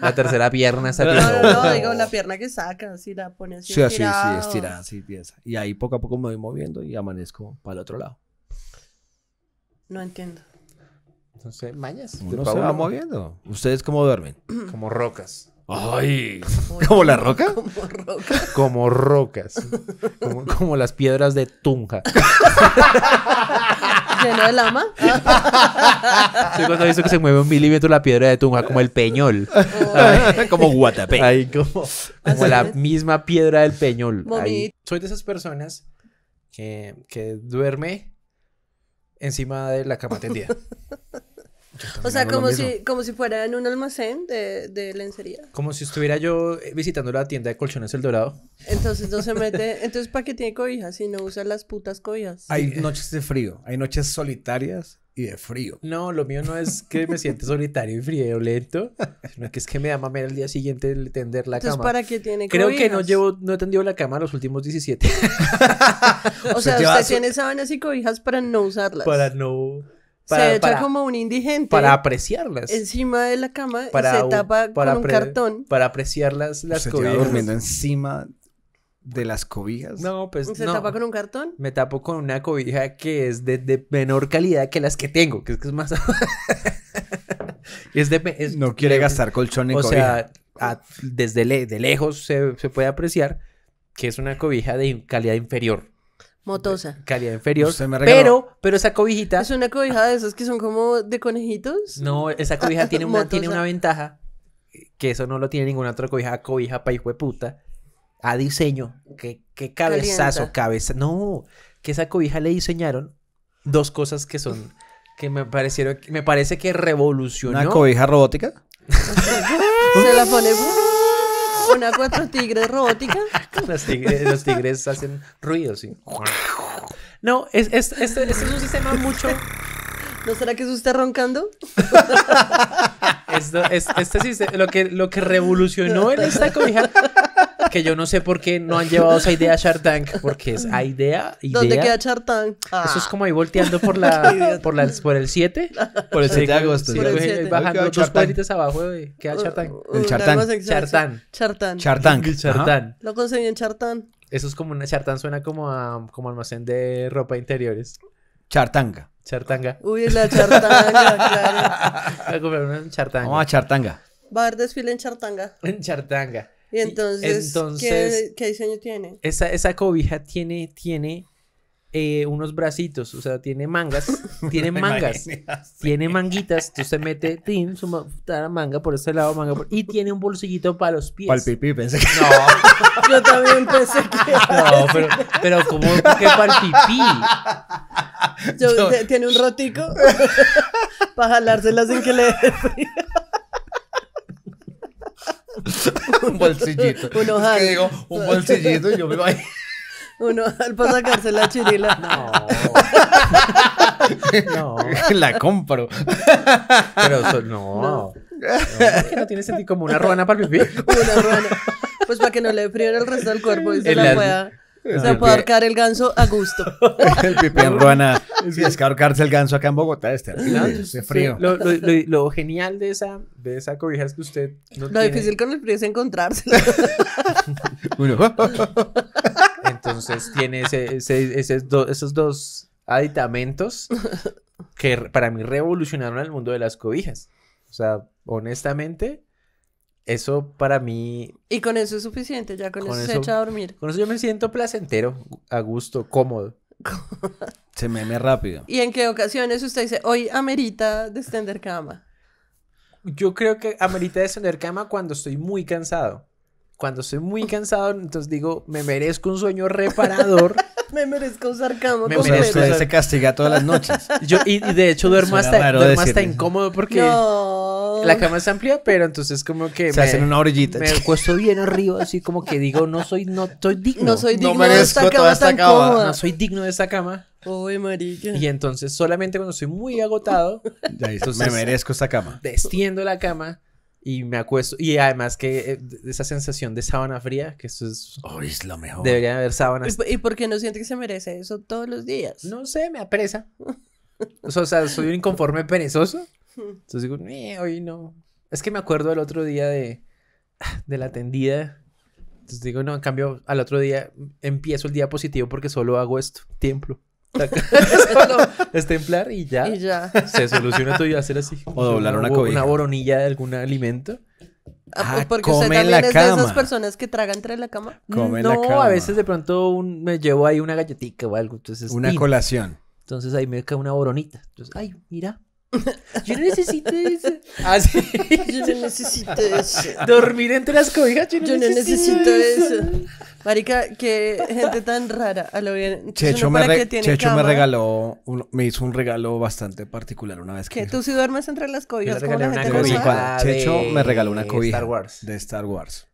La tercera pierna está tiesa. No, no, no, digo la pierna que saca, si la pone así. Sí, estirado. Sí, sí, estirada, sí, tiesa. Y ahí poco a poco me voy moviendo y amanezco para el otro lado. No entiendo. Entonces, mañas. Uno se va moviendo. ¿Ustedes cómo duermen? Como rocas. ¡Ay! ¿Como la roca? Como roca. Como rocas. Como, como las piedras de Tunja. ¿Lleno de lama? Sí, cuando he visto que se mueve un milímetro la piedra de Tunja, como el Peñol. Oh. Como Guatapé. Ahí como, como la misma piedra del Peñol. Ahí. Soy de esas personas que, que duerme encima de la cama tendida. O sea, como si, como si fuera en un almacén de, de lencería. Como si estuviera yo visitando la tienda de colchones El Dorado. Entonces no se mete... Entonces, ¿para qué tiene cobijas si no usa las putas cobijas? Hay noches de frío. Hay noches solitarias y de frío. No, lo mío no es que me siente solitario y friolento. Sino que es que me da mamera el día siguiente el tender la entonces, cama. ¿Para qué tiene cobijas? Creo que no llevo... No he tendido la cama los últimos diecisiete. O sea, usted, usted su... tiene sábanas y cobijas para no usarlas. Para no... Para, se echa para, como un indigente. Para apreciarlas. Encima de la cama para, se tapa para con un cartón. Para apreciarlas las se cobijas. Se durmiendo encima de las cobijas. No, pues ¿se no. tapa con un cartón? Me tapo con una cobija que es de, de menor calidad que las que tengo. Que es que es más... es de, es, no quiere de, gastar colchón en o cobija. O sea, a, desde le, de lejos se, se puede apreciar que es una cobija de calidad inferior. Motosa. Calidad inferior. Pero, pero esa cobijita. Es una cobija de esas que son como de conejitos. No, esa cobija tiene una, tiene una ventaja. Que eso no lo tiene ninguna otra cobija. Cobija pa' hijo de puta. A diseño. Qué, qué cabezazo, cabeza. No, que esa cobija le diseñaron dos cosas que son. Que me parecieron. Me parece que revolucionó. ¿Una cobija robótica? Se la pone. Una cuatro tigres robótica. Los tigres, los tigres hacen ruido, sí. No, es, es, es, es un sistema mucho... ¿No será que se está roncando? Esto, es, este sistema, lo, que, lo que revolucionó en esta cobija, que yo no sé por qué no han llevado esa idea a Chartang, porque es a idea, idea. ¿Dónde queda Chartang? Ah. Eso es como ahí volteando por la, por la, por el siete. Por el siete de agosto. Sí, sí, bajando dos cuadritos abajo, güey. Queda Chartang. Uh, el Chartang. Chartang. Chartang. Chartang. Chartang. Lo conseguí en Chartang. Eso es como una... Chartang suena como a, como almacén de ropa interiores. Chartanga. Chartanga. Uy, la chartanga, claro. Voy a comprar una chartanga. Vamos a Chartanga. Va a haber desfile en Chartanga. En Chartanga. Y entonces, entonces ¿qué, ¿qué diseño tiene? Esa, esa cobija tiene, tiene eh, unos bracitos, o sea, tiene mangas, tiene mangas, tiene manguitas, tú se mete, tin, su ma manga por este lado, manga por... y tiene un bolsillito para los pies. Para el pipí, pensé que... No, yo también pensé que... No, pero, pero ¿cómo que para el pipí? Yo, yo... Tiene un rotico para jalársela sin que le dé frío. Un bolsillito. Un ojal. Es que digo, un bolsillito y yo me imagino. Un ojal para sacarse la chirila. No. No. La compro. Pero eso no. No, no, es que no tiene sentido. Como una ruana para el bebé. Una ruana. Pues para que no le friera el resto del cuerpo y se el la pueda. O sea, puede ahorcar el ganso a gusto. El pipí en ruana. Sí, es que ahorcarse el ganso acá en Bogotá este hace frío. Sí, lo, lo, lo, lo genial de esa, de esa cobija es que usted no lo tiene... difícil con el frío es encontrárselo. Entonces tiene ese, ese, ese, do, esos dos aditamentos que para mí revolucionaron el mundo de las cobijas. O sea, honestamente... Eso para mí... Y con eso es suficiente, ya con, con eso, eso se echa a dormir. Con eso yo me siento placentero, a gusto, cómodo. Se me mea rápido. ¿Y en qué ocasiones usted dice, hoy amerita destender cama? Yo creo que amerita destender cama cuando estoy muy cansado. Cuando estoy muy cansado, entonces digo, me merezco un sueño reparador. Me merezco usar cama. Me merezco usar... Se castiga todas las noches. Yo, y, y de hecho duermo hasta, duermo hasta incómodo porque... No. La cama es amplia, pero entonces como que se me, hacen una orillita. Me acuesto bien arriba, así como que digo, no soy, no soy digno. No soy digno no de esta cama esta tan cama. cómoda. No soy digno de esta cama. Uy, marica. Y entonces solamente cuando estoy muy agotado, entonces, me merezco esta cama. Destiendo la cama y me acuesto. Y además que esa sensación de sábana fría, que esto es... Oh, es lo mejor. Debería haber sábanas. ¿Y, ¿Y por qué no siente que se merece eso todos los días? No sé, me apresa. O sea, soy un inconforme perezoso. Entonces digo, nee, hoy no. Es que me acuerdo el otro día de, de la tendida. Entonces digo, no, en cambio, al otro día empiezo el día positivo porque solo hago esto, tiempo. Solo es templar y ya. Y ya. Se soluciona todo y hacer así. O doblar una, una cobija. Una boronilla de algún alimento. Ah, ah, porque usted también la es cama. De esas personas que traga entre la cama. Come no, la cama. A veces de pronto un, me llevo ahí una galletita o algo. Entonces, una y, colación. Entonces ahí me cae una boronita. Entonces, ay, mira. Yo no necesito eso. Ah, sí. Yo no necesito eso. Dormir entre las cobijas. Yo no, yo no necesito, necesito eso. eso. Marica, qué gente tan rara. A lo bien. Checho, me, re Checho me regaló, un, me hizo un regalo bastante particular una vez que. ¿Qué? ¿Tú sí duermes entre las cobijas? Como la gente cobija. Checho me regaló una cobija. De Star Wars. De Star Wars.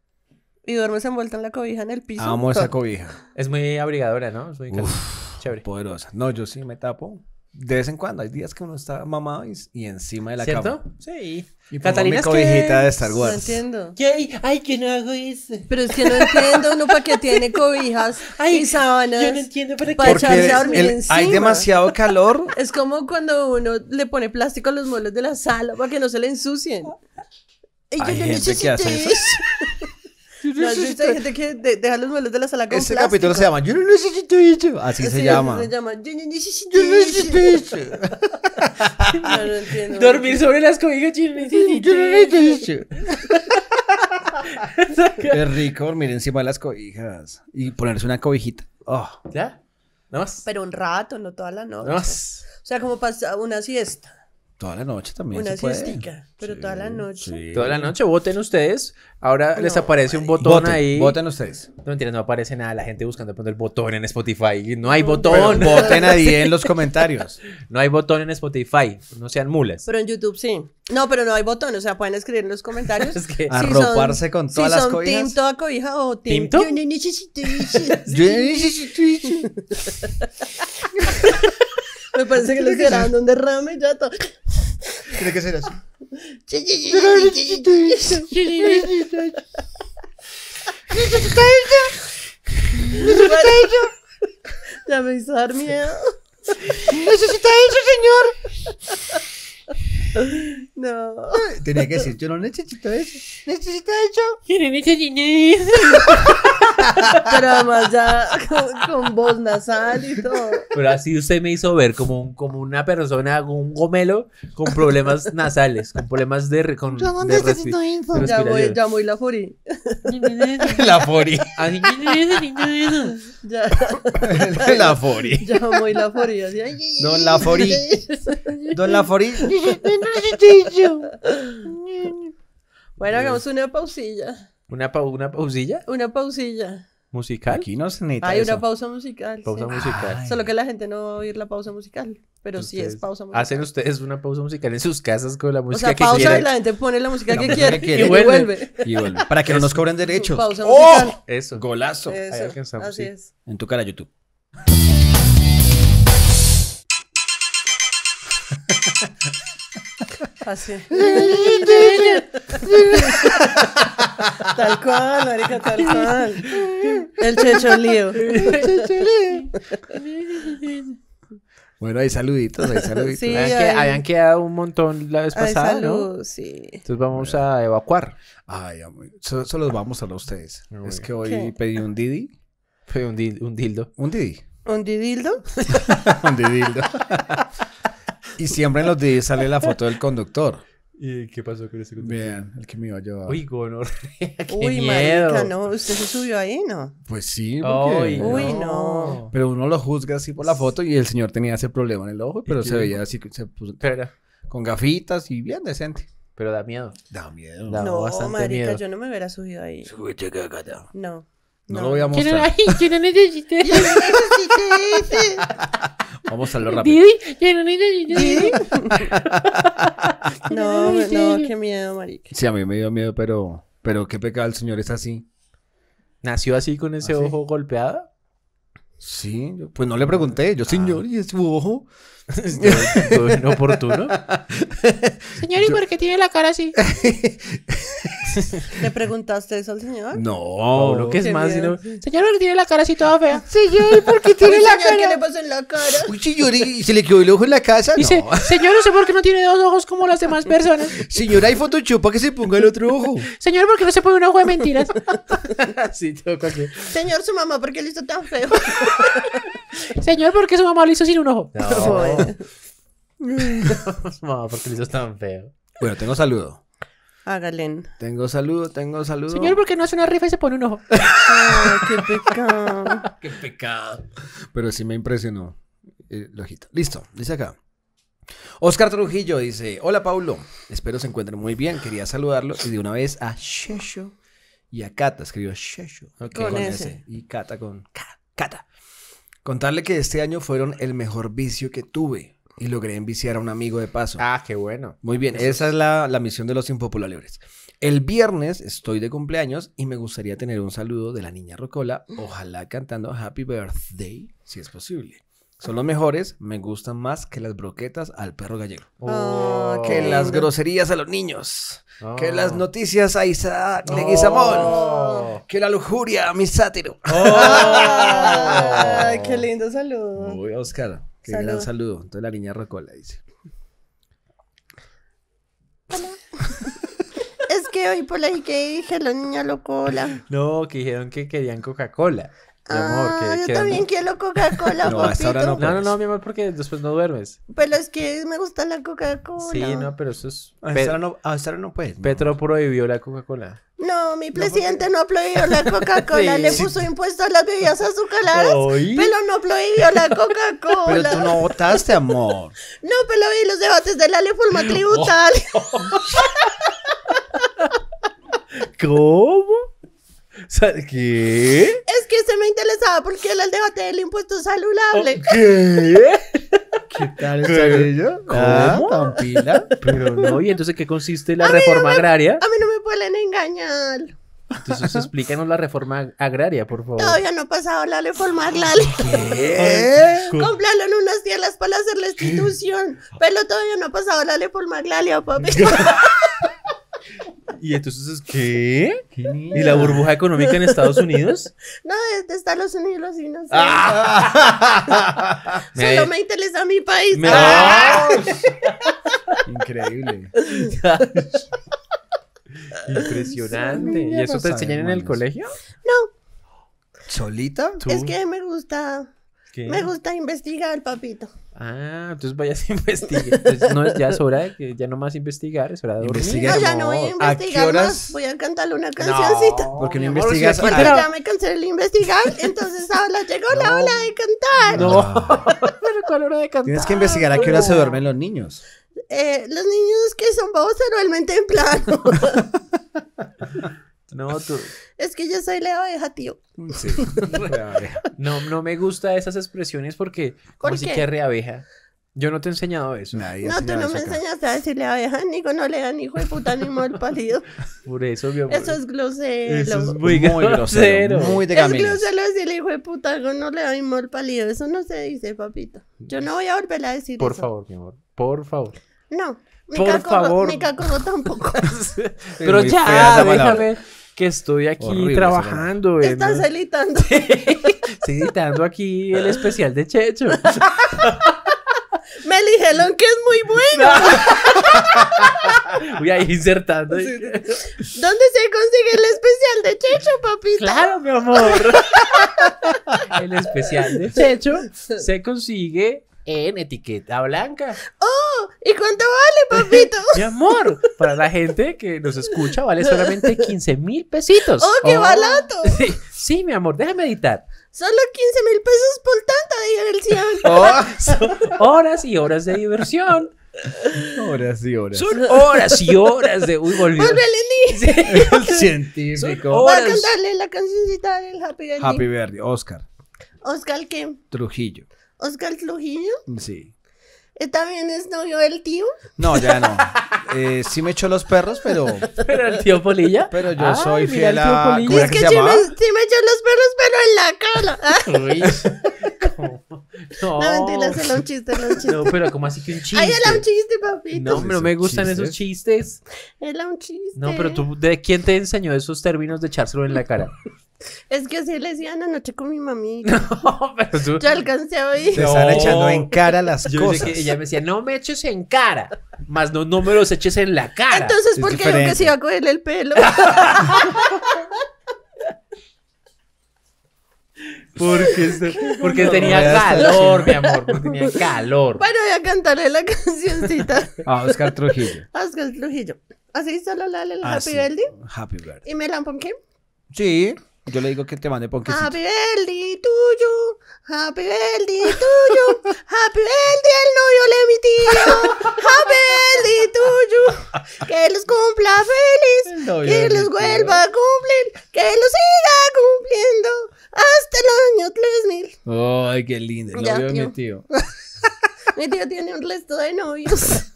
¿Y duermes envuelta en la cobija en el piso? Amo esa cobija. Es muy abrigadora, ¿no? Es muy Uf, chévere. Poderosa. No, yo sí me tapo. De vez en cuando, hay días que uno está mamado y, y encima de la ¿Cierto? Cama. Sí. Y Catalina es cobijita de Star Wars. No entiendo. ¿Qué? Ay, que no hago eso. Pero es que no entiendo uno para qué tiene cobijas Ay, y sábanas. Yo no entiendo para qué. Para echarse a dormir el, encima. Hay demasiado calor. Es como cuando uno le pone plástico a los muebles de la sala para que no se le ensucien. Ay, hay yo no gente que hace eso. No, hay gente que de, deja los muebles de la sala con Este plástico. Capítulo se llama Yo no necesito eso. Así, Así se llama. Se llama Yo no necesito eso. No, no entiendo. Dormir sobre las cobijas. Yo no necesito eso. Es rico dormir encima de las cobijas y ponerse una cobijita. Oh. ¿Ya? ¿No? Pero un rato, no toda la noche. No. O sea, como pasa una siesta. Toda la noche también. Una siestica, pero sí, toda la noche. Sí. Toda la noche, voten ustedes. Ahora no, les aparece un botón voten, ahí. Voten ustedes. No mentira, no aparece nada. La gente buscando el botón en Spotify. No hay botón. Pero voten ahí en los comentarios. No hay botón en Spotify. No sean mulas. Pero en YouTube sí. No, pero no hay botón. O sea, pueden escribir en los comentarios. Es que si arroparse son, con todas si las son cobijas. Team toda cobija o team. Yo no necesito. Yo no necesito. Me parece que le estoy dando un derrame y ya todo. Tiene que ser así. Ya me hizo dar miedo. Necesita eso, señor. No. Tenía que decir, yo no necesito eso. Necesita eso. Yo no necesito eso. Pero además ya con, con voz nasal y todo. Pero así usted me hizo ver como, un, como una persona, un gomelo con problemas nasales, con problemas de, con, yo no de necesito respi- eso. Ya voy, ya voy la fori. La fori. Ya. La fori. Ya voy la fori. Así, ay, ay, Don la fori. Don la fori. Bueno, hagamos una pausilla. ¿Una, pa- una pausilla? Una pausilla. ¿Musical? Aquí no se necesita. Hay eso. Una pausa musical. Pausa sí. musical. Ay. Solo que la gente no va a oír la pausa musical. Pero ustedes sí es pausa musical. ¿Hacen ustedes una pausa musical en sus casas con la música que quieran? O sea, pausa y la gente pone la música que quiere y vuelve. Y vuelve. Para que no nos cobren derechos. Pausa oh, musical. Eso. Golazo. Eso. Así sí. es. En tu cara, YouTube. Así. Tal cual, marica, tal cual. El checholío. Bueno, hay saluditos, hay saluditos. Sí, habían, hay... Que, habían quedado un montón la vez pasada, hay salud, ¿no? Sí. Entonces vamos bueno. a evacuar. Ay, solo, solo los vamos a hablar a ustedes. Muy es bien. Que hoy ¿Qué? pedí un Didi. Pedí un, di- un dildo. ¿Un Didi? ¿Un didildo? Un didildo. Y siempre en los días sale la foto del conductor. ¿Y qué pasó con ese conductor? Bien, el que me iba a llevar. Uy, gonorrea, qué Uy, miedo. Marica, no, usted se subió ahí, ¿no? Pues sí, porque... No. Uy, no. Pero uno lo juzga así por la foto y el señor tenía ese problema en el ojo, pero se veía así, se puso Espera. con gafitas y bien decente. Pero da miedo. Da miedo. Da no, bastante marica, miedo. Yo no me hubiera subido ahí. Súbete cagada. No. No, no lo voy a mostrar. Yo no, ay, yo no necesité eso. Yo no necesité ese. Vamos a hablar rápido. Didi, yo no necesité eso. No, no, qué miedo, marica. Sí, a mí me dio miedo, pero... Pero qué pecado, el señor es así. ¿Nació así con ese ¿Así? ojo golpeado? Sí, pues no le pregunté. Yo, señor, ah. ¿y es su ojo? ¿Es inoportuno? Señor, ¿y yo... por qué tiene la cara así? ¿Le preguntaste eso al señor? No, lo que es más, sino... Señor, ¿por qué tiene la cara así toda fea? Señor, ¿por qué tiene Uy, la señor, cara? ¿Qué le pasó en la cara? Uy, señor, ¿y se le quedó el ojo en la casa? No. Se... Señor, no sé por qué no tiene dos ojos como las demás personas. Señor, hay Photoshop para que se ponga el otro ojo. Señor, ¿por qué no se pone un ojo de mentiras? Sí, toca que... Señor, su mamá, ¿por qué le hizo tan feo? Señor, ¿por qué su mamá lo hizo sin un ojo? No, su mamá, ¿por qué lo hizo tan feo? Bueno, tengo saludo. Hágalen. Tengo saludo, tengo saludo. Señor, ¿por qué no hace una rifa y se pone un ojo? Ay, qué pecado. Qué pecado. Pero sí me impresionó el ojito. Listo, dice acá. Oscar Trujillo dice: hola, Paulo. Espero se encuentren muy bien. Quería saludarlo y de una vez a Checho y a Cata. Escribió Checho. Okay, con, con ese. ese. Y Cata con K- Cata. Contarle que este año fueron el mejor vicio que tuve. Y logré enviciar a un amigo de paso. Ah, qué bueno. Muy bien, eso. Esa es la, la misión de los Impopulares. El viernes estoy de cumpleaños y me gustaría tener un saludo de la niña Rocola. Ojalá cantando Happy Birthday, si es posible. Son los mejores, me gustan más que las broquetas al perro gallego. Oh, que lindo. Las groserías a los niños. Oh. Que las noticias a Isaac oh. Leguizamón. Oh. Que la lujuria a mi sátiro. Oh. Ay, qué lindo saludo. Uy, Oscar. Qué Salud. gran saludo. Entonces la niña Rocola dice: hola. Es que hoy por ahí que dije la niña Rocola. No, que dijeron que querían Coca-Cola. Mi amor, ah, que, yo que también no. quiero Coca-Cola, no, hasta ahora no, no, no, no, mi amor, porque después no duermes. Pero es que me gusta la Coca-Cola. Sí, no, pero eso es... Hasta Pet... ahora no, hasta no puedes. No. Petro prohibió la Coca-Cola. No, mi presidente no, porque... no prohibió la Coca-Cola. Sí. Le puso impuestos a las bebidas azucaradas, ¿Oí? pero no prohibió la Coca-Cola. Pero tú no votaste, amor. No, pero vi los debates de la reforma tributaria. ¿Cómo? ¿Qué? Es que se me interesaba porque era el debate del impuesto saludable. ¿Qué? ¿Qué tal ello? ¿Cómo? ¿Tan pila? Pero no, ¿y entonces qué consiste la a reforma no me, agraria? A mí no me pueden engañar. Entonces explícanos la reforma agraria, por favor. Todavía no ha pasado la reforma agraria. ¿Qué? Compraron unas tierras para hacer la institución, pero todavía no ha pasado la reforma agraria, papi. ¿Y entonces qué? ¿Qué? ¿Y la burbuja económica en Estados Unidos? No, desde Estados Unidos y no sé. ¡Ah! Solo me interesa mi país. Me... ¡Ah! Increíble. Impresionante. ¿Y eso te enseñan en el colegio? No. ¿Solita? ¿Tú? Es que me gusta... ¿Qué? Me gusta investigar, papito. Ah, entonces vayas a investigar. Entonces, no, ya es hora de que ya no más investigar, es hora de dormir. Investiga, no, ya no voy a investigar. ¿A qué horas? Más. Voy a cantarle una cancioncita. No, porque no investigas. Porque para... ya me cansé de investigar, entonces ahora llegó no. la hora de cantar. No. Pero ¿cuál hora de cantar? Tienes que investigar a qué hora se duermen los niños. Eh, los niños que son bobos realmente en plano. No, tú... Es que yo soy la oveja, tío. Sí. No, no me gustan esas expresiones porque... ¿Por qué? Que re abeja. Yo no te he enseñado eso. Nadie no, tú no me acá. enseñaste a decirle abeja, ni con olea, ni hijo de puta, ni mal palido. Por eso, mi amor. Eso es grosero. Eso es muy, muy grosero. grosero. Muy de camino. Es grosero decirle hijo de puta, no le da ni mal palido. Eso no se dice, papito. Yo no voy a volver a decir Por eso. Por favor, mi amor. Por favor. No. Mi Por caco, favor. Mi caco tampoco. Pero ya, déjame... Que estoy aquí Horrible, trabajando. ¿Te estás editando? Sí, estoy editando aquí el especial de Checho. Me dijeron que es muy bueno. Voy a ir insertando. Sí, sí. ¿Dónde se consigue el especial de Checho, papito? Claro, mi amor. El especial de Checho se consigue en Etiqueta Blanca. ¡Oh! ¿Y cuánto vale, papito? Mi amor, para la gente que nos escucha, vale solamente quince mil pesitos. ¡Oh, qué oh. barato! Sí, sí, mi amor, déjame editar. Solo quince mil pesos por tanta diversión. Oh, son horas y horas de diversión. Horas y horas. Son horas y horas de... Uy, volvió. Volvió el ending. Sí. El científico. Horas... Voy a cantarle la cancioncita del Happy Birthday. Happy Birthday, Oscar. ¿Oscar qué? Trujillo. ¿Oscar Trujillo? Sí. ¿También es novio del tío? No, ya no. Eh, sí me echó los perros, pero... ¿Pero el tío Polilla? Pero yo Ay, soy fiel a... ¿Cómo es que sí me, sí me echó los perros, pero en la cara? Uy. No. No, mentira, se era un chiste, era un chiste. No, pero ¿cómo así que un chiste? Ay, era un chiste, papito. No, pero me gustan chistes? esos chistes. Era un chiste. No, pero tú, ¿de quién te enseñó esos términos de echárselo en la cara? Es que así le decían anoche con mi mamita. No, pero tú... Yo alcancé a oír. Te están no. echando en cara las Yo cosas. Sé que ella me decía, no me eches en cara. Más no, no me los eches en la cara. Entonces, ¿por qué dijo que se iba a cogerle el pelo? Porque, porque no, tenía no, calor, mi amor. Porque tenía calor. Bueno, voy a cantarle la cancioncita. A Oscar Trujillo. A Oscar Trujillo. Así solo le dale el ah, Happy sí. Birthday. Happy Birthday. ¿Y me la ponqué? Sí. Yo le digo que te mande porque Happy Birthday tuyo, Happy Birthday tuyo, Happy Birthday el novio de mi tío, Happy Birthday tuyo, que los cumpla feliz, no, que los vuelva a cumplir, que los siga cumpliendo hasta el año tres mil. Ay, qué lindo, el novio de mi tío. Mi tío tiene un resto de novios.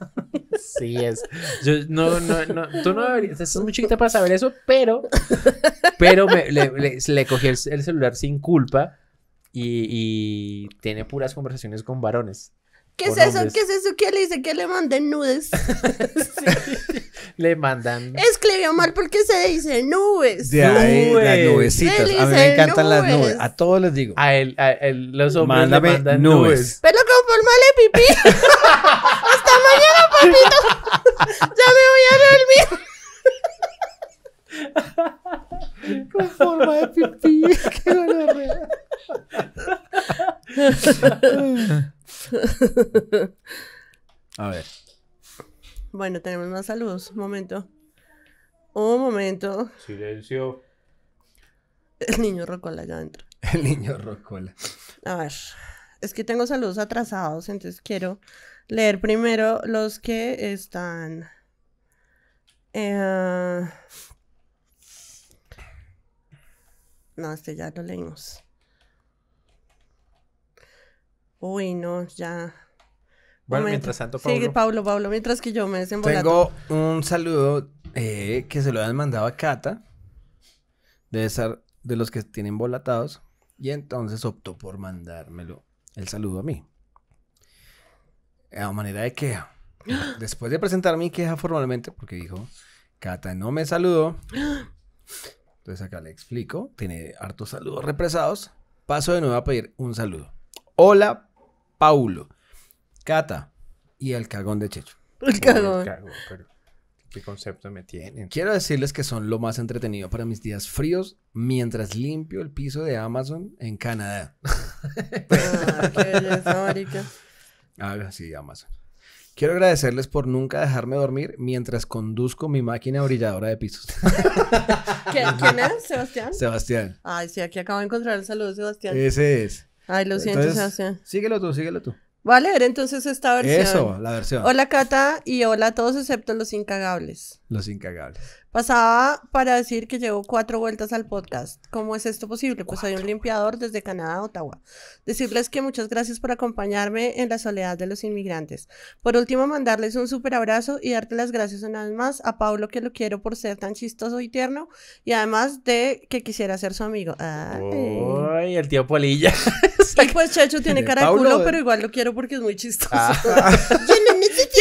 Sí, es. Yo, no, no, no. Tú no deberías. Estás muy chiquita para saber eso, pero. Pero me, le, le, le cogí el, el celular sin culpa y, y tiene puras conversaciones con varones. ¿Qué es eso? Hombres. ¿Qué es eso? ¿Qué le dice? Que le manden nudes. Sí. Le mandan. Escribió mal porque se dice nubes. De ahí, nubes. Las nubecitas. A mí me encantan nubes. las nubes. A todos les digo. A él, a él, los hombres Mándame le mandan nubes. nubes. Pero conformale pipí. Hasta mañana, papito. Ya me voy a dormir. Con forma de pipí. Qué gonorrea. A ver. Bueno, tenemos más saludos. Un momento. Un momento. Silencio. El niño rocola allá adentro. El niño rocola. A ver. Es que tengo saludos atrasados, entonces quiero leer primero los que están. Eh... No, este ya lo leímos. Uy, no, ya. Bueno, Momento. mientras tanto, Paulo. Sigue, Paulo, Paulo, mientras que yo me desembolato. Tengo un saludo eh, que se lo han mandado a Cata. Debe ser de los que tienen bolatados. Y entonces optó por mandármelo el saludo a mí. A manera de queja. Después de presentar mi queja formalmente, porque dijo, Cata no me saludó. Entonces acá le explico, tiene hartos saludos represados. Paso de nuevo a pedir un saludo. Hola, Paulo, Cata y el cagón de Checho. El cagón. El cagón pero... ¿Qué concepto me tienen? Quiero decirles que son lo más entretenido para mis días fríos mientras limpio el piso de Amazon en Canadá. Ah, qué belleza, marica. Ah, sí, Amazon. Quiero agradecerles por nunca dejarme dormir mientras conduzco mi máquina brilladora de pisos. ¿Quién es? ¿Sebastián? Sebastián. Ay, sí, aquí acabo de encontrar el saludo de Sebastián. Ese es. Ay, lo siento, entonces, Sebastián. Síguelo tú, síguelo tú. Voy a leer entonces esta versión. Eso, la versión. Hola, Cata, y hola a todos excepto los incagables. Los incagables. Pasaba para decir que llevo cuatro vueltas al podcast. ¿Cómo es esto posible? Pues cuatro. Soy un limpiador desde Canadá, Ottawa. Decirles que muchas gracias por acompañarme en la soledad de los inmigrantes. Por último, mandarles un súper abrazo y darte las gracias una vez más a Paulo, que lo quiero por ser tan chistoso y tierno, y además de que quisiera ser su amigo. Ay, Uy, el tío Polilla. Y pues Checho tiene cara de culo, pero igual lo quiero porque es muy chistoso. Ah. Yo no necesito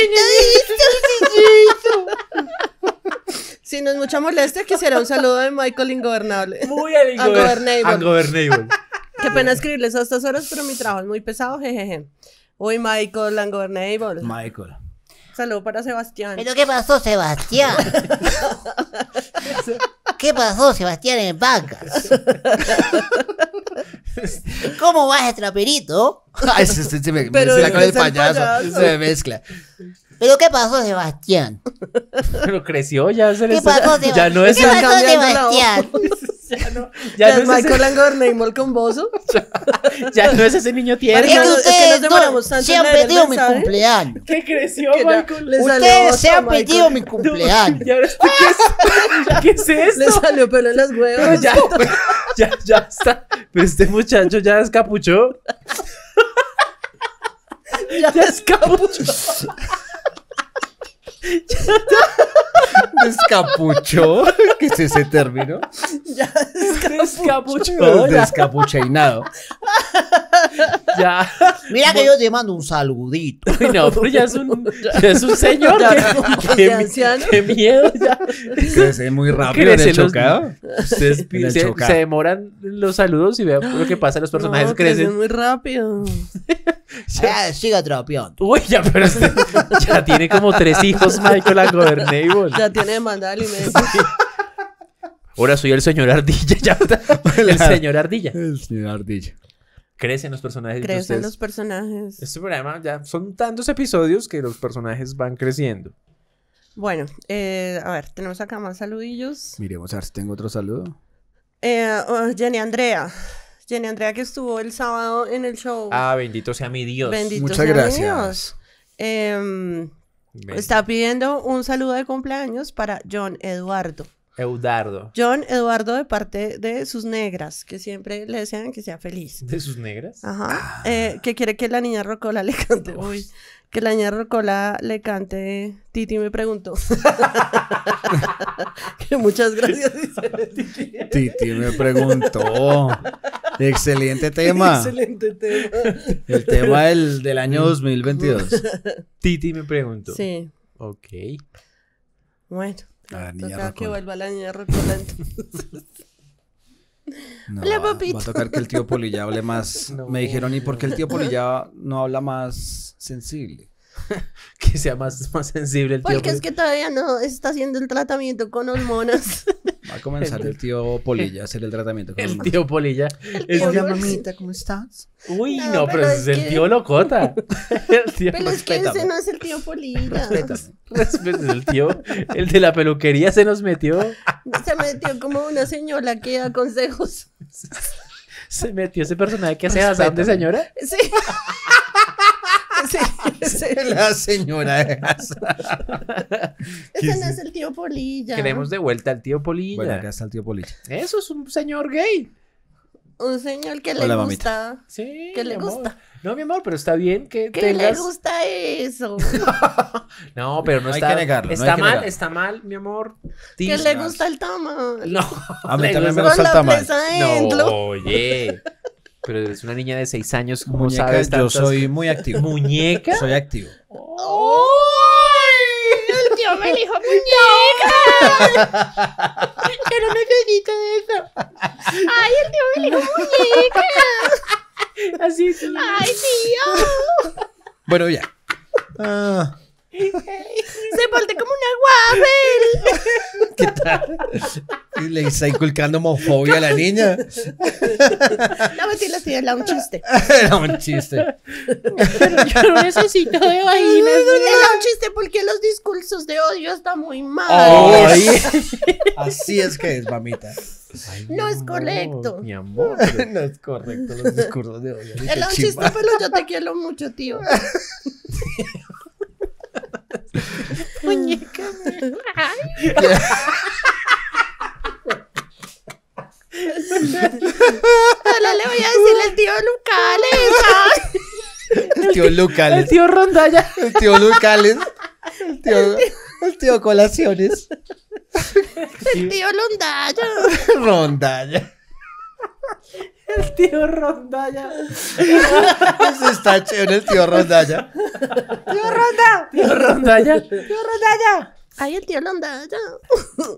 esto. Si no es mucha molestia, quisiera un saludo de Michael Ingobernable. Muy ingobernable. Ingobernable. Qué pena escribirles a estas horas, pero mi trabajo es muy pesado, jejeje. Uy, Michael Ingobernable. Michael. Saludo para Sebastián. ¿Pero qué pasó, Sebastián? ¿Qué pasó, Sebastián, en vacas? ¿Cómo vas, traperito? Ay, se, se, se me, me se la con el payaso, payaso. Se me mezcla. ¿Pero qué pasó, Sebastián? Pero creció, ya se le está... Pasó, ya no es... ¿Qué pasó, Sebastián? Ya no, ya ya no es Michael Ingobernable con bozo. Ya, ya no es ese niño tierno. Es que ustedes no, no se han pedido mi cumpleaños. ¿Qué creció, Michael? Ustedes salió, se han pedido mi cumpleaños. No, ya, ¿qué, es, ¿Qué es esto? Le salió pelo en las huevas. Ya, ya, ya está. Pero este muchacho ya escapuchó. Ya, ya escapuchó. ¿Descapuchó? ¿Qué es ese término? Ya descapuchó. Descapucheinado. Ya. Mira que yo te mando un saludito. Uy, no, pero ya es un, ya es un señor. Qué miedo. Ya. Crece muy rápido en el chocado. Se, se, se demoran los saludos y vean lo que pasa. Los personajes no, crecen. Crecen muy rápido. Ya, siga trapeando. Uy, ya, pero este, ya tiene como tres hijos, Michael Ingobernable. Ya tiene demanda de alimentos. Sí. Ahora soy el señor Ardilla. Ya está. El señor Ardilla. El señor Ardilla. Crecen los personajes. Crecen los personajes. Este programa ya son tantos episodios que los personajes van creciendo. Bueno, eh, a ver, tenemos acá más saludillos. Miremos a ver si tengo otro saludo. Eh, oh, Jenny Andrea. Jenny Andrea, que estuvo el sábado en el show. Ah, bendito sea mi Dios. Bendito Muchas sea gracias. Mi Dios. Eh, está pidiendo un saludo de cumpleaños para John Eduardo. Eudardo. John Eduardo, de parte de sus negras, que siempre le desean que sea feliz. ¿De sus negras? Ajá. Ah. Eh, que quiere que la niña Rocola le cante. Uf. Uy, que la niña Rocola le cante. Titi me preguntó. Que muchas gracias. Titi. Titi me preguntó. Excelente tema. Excelente tema. El tema del, del año dos mil veintidós. Titi me preguntó. Sí. Ok. Bueno. La toca que vuelva la niña Rocola. No, hola, papito. Va a tocar que el tío Polilla hable más. No, me dijeron, ¿y por qué el tío Polilla no habla más sensible? Que sea más, más sensible el tío. Porque Polilla es que todavía no está haciendo el tratamiento con hormonas. Va a comenzar el, el tío Polilla a hacer el tratamiento con el hormonas. Tío Polilla. El tío Hola, mamita, ¿cómo estás? Uy, no, no pero, pero es, es el que... tío Locota. El tío... Pero es que ese no es el tío Polilla. Respétame. El tío, el de la peluquería se nos metió. Se metió como una señora que da consejos. Se metió ese personaje que hace asante, señora. Sí. Sí, sí. La señora de casa. Ese no es el tío Polilla. Queremos de vuelta al tío Polilla. Bueno, acá está el tío Polilla. Eso es un señor gay. Un señor que Hola, le mamita. Gusta. Sí. Que le amor. Gusta. No, mi amor, pero está bien que ¿Qué tengas... le gusta eso? No, pero no, no está... hay que negarlo. Está no hay que mal, negarlo. Está mal, mi amor. Sí, que le gusta el tamal. No. A mí también me gusta el tamal. No, oye. Pero eres una niña de seis años, ¿cómo Muñeca, sabes tantas... Yo soy muy activo. ¿Muñeca? Soy activo. ¡Oh! El tío me dijo muñeca. Yo no necesito eso. ¡Ay, el tío me dijo muñeca! Así es. ¡Ay, tío! Bueno, ya. Ah, Se voltea como una waffle. ¿Qué tal? Le está inculcando homofobia a la niña. No, mentira, sí, era un chiste. Era un chiste. Pero yo no necesito de vaginas. Era un chiste porque los discursos de odio están muy mal. Oh, así es que es, mamita. Ay, no es amor, correcto. Mi amor. No es correcto los discursos de odio. Era un chiste, pero yo te quiero mucho, tío. Muñeca. Ay, ahora le voy a decir al tío Lucales. El tío Lucales. El tío Rondalla. El tío Lucales. El tío, el tío Colaciones. El tío Rondalla. Rondalla. El tío Rondalla. Eso está chévere, el tío Rondalla. Tío Ronda. Tío Rondalla. Tío Rondalla. Ay, el tío Rondalla.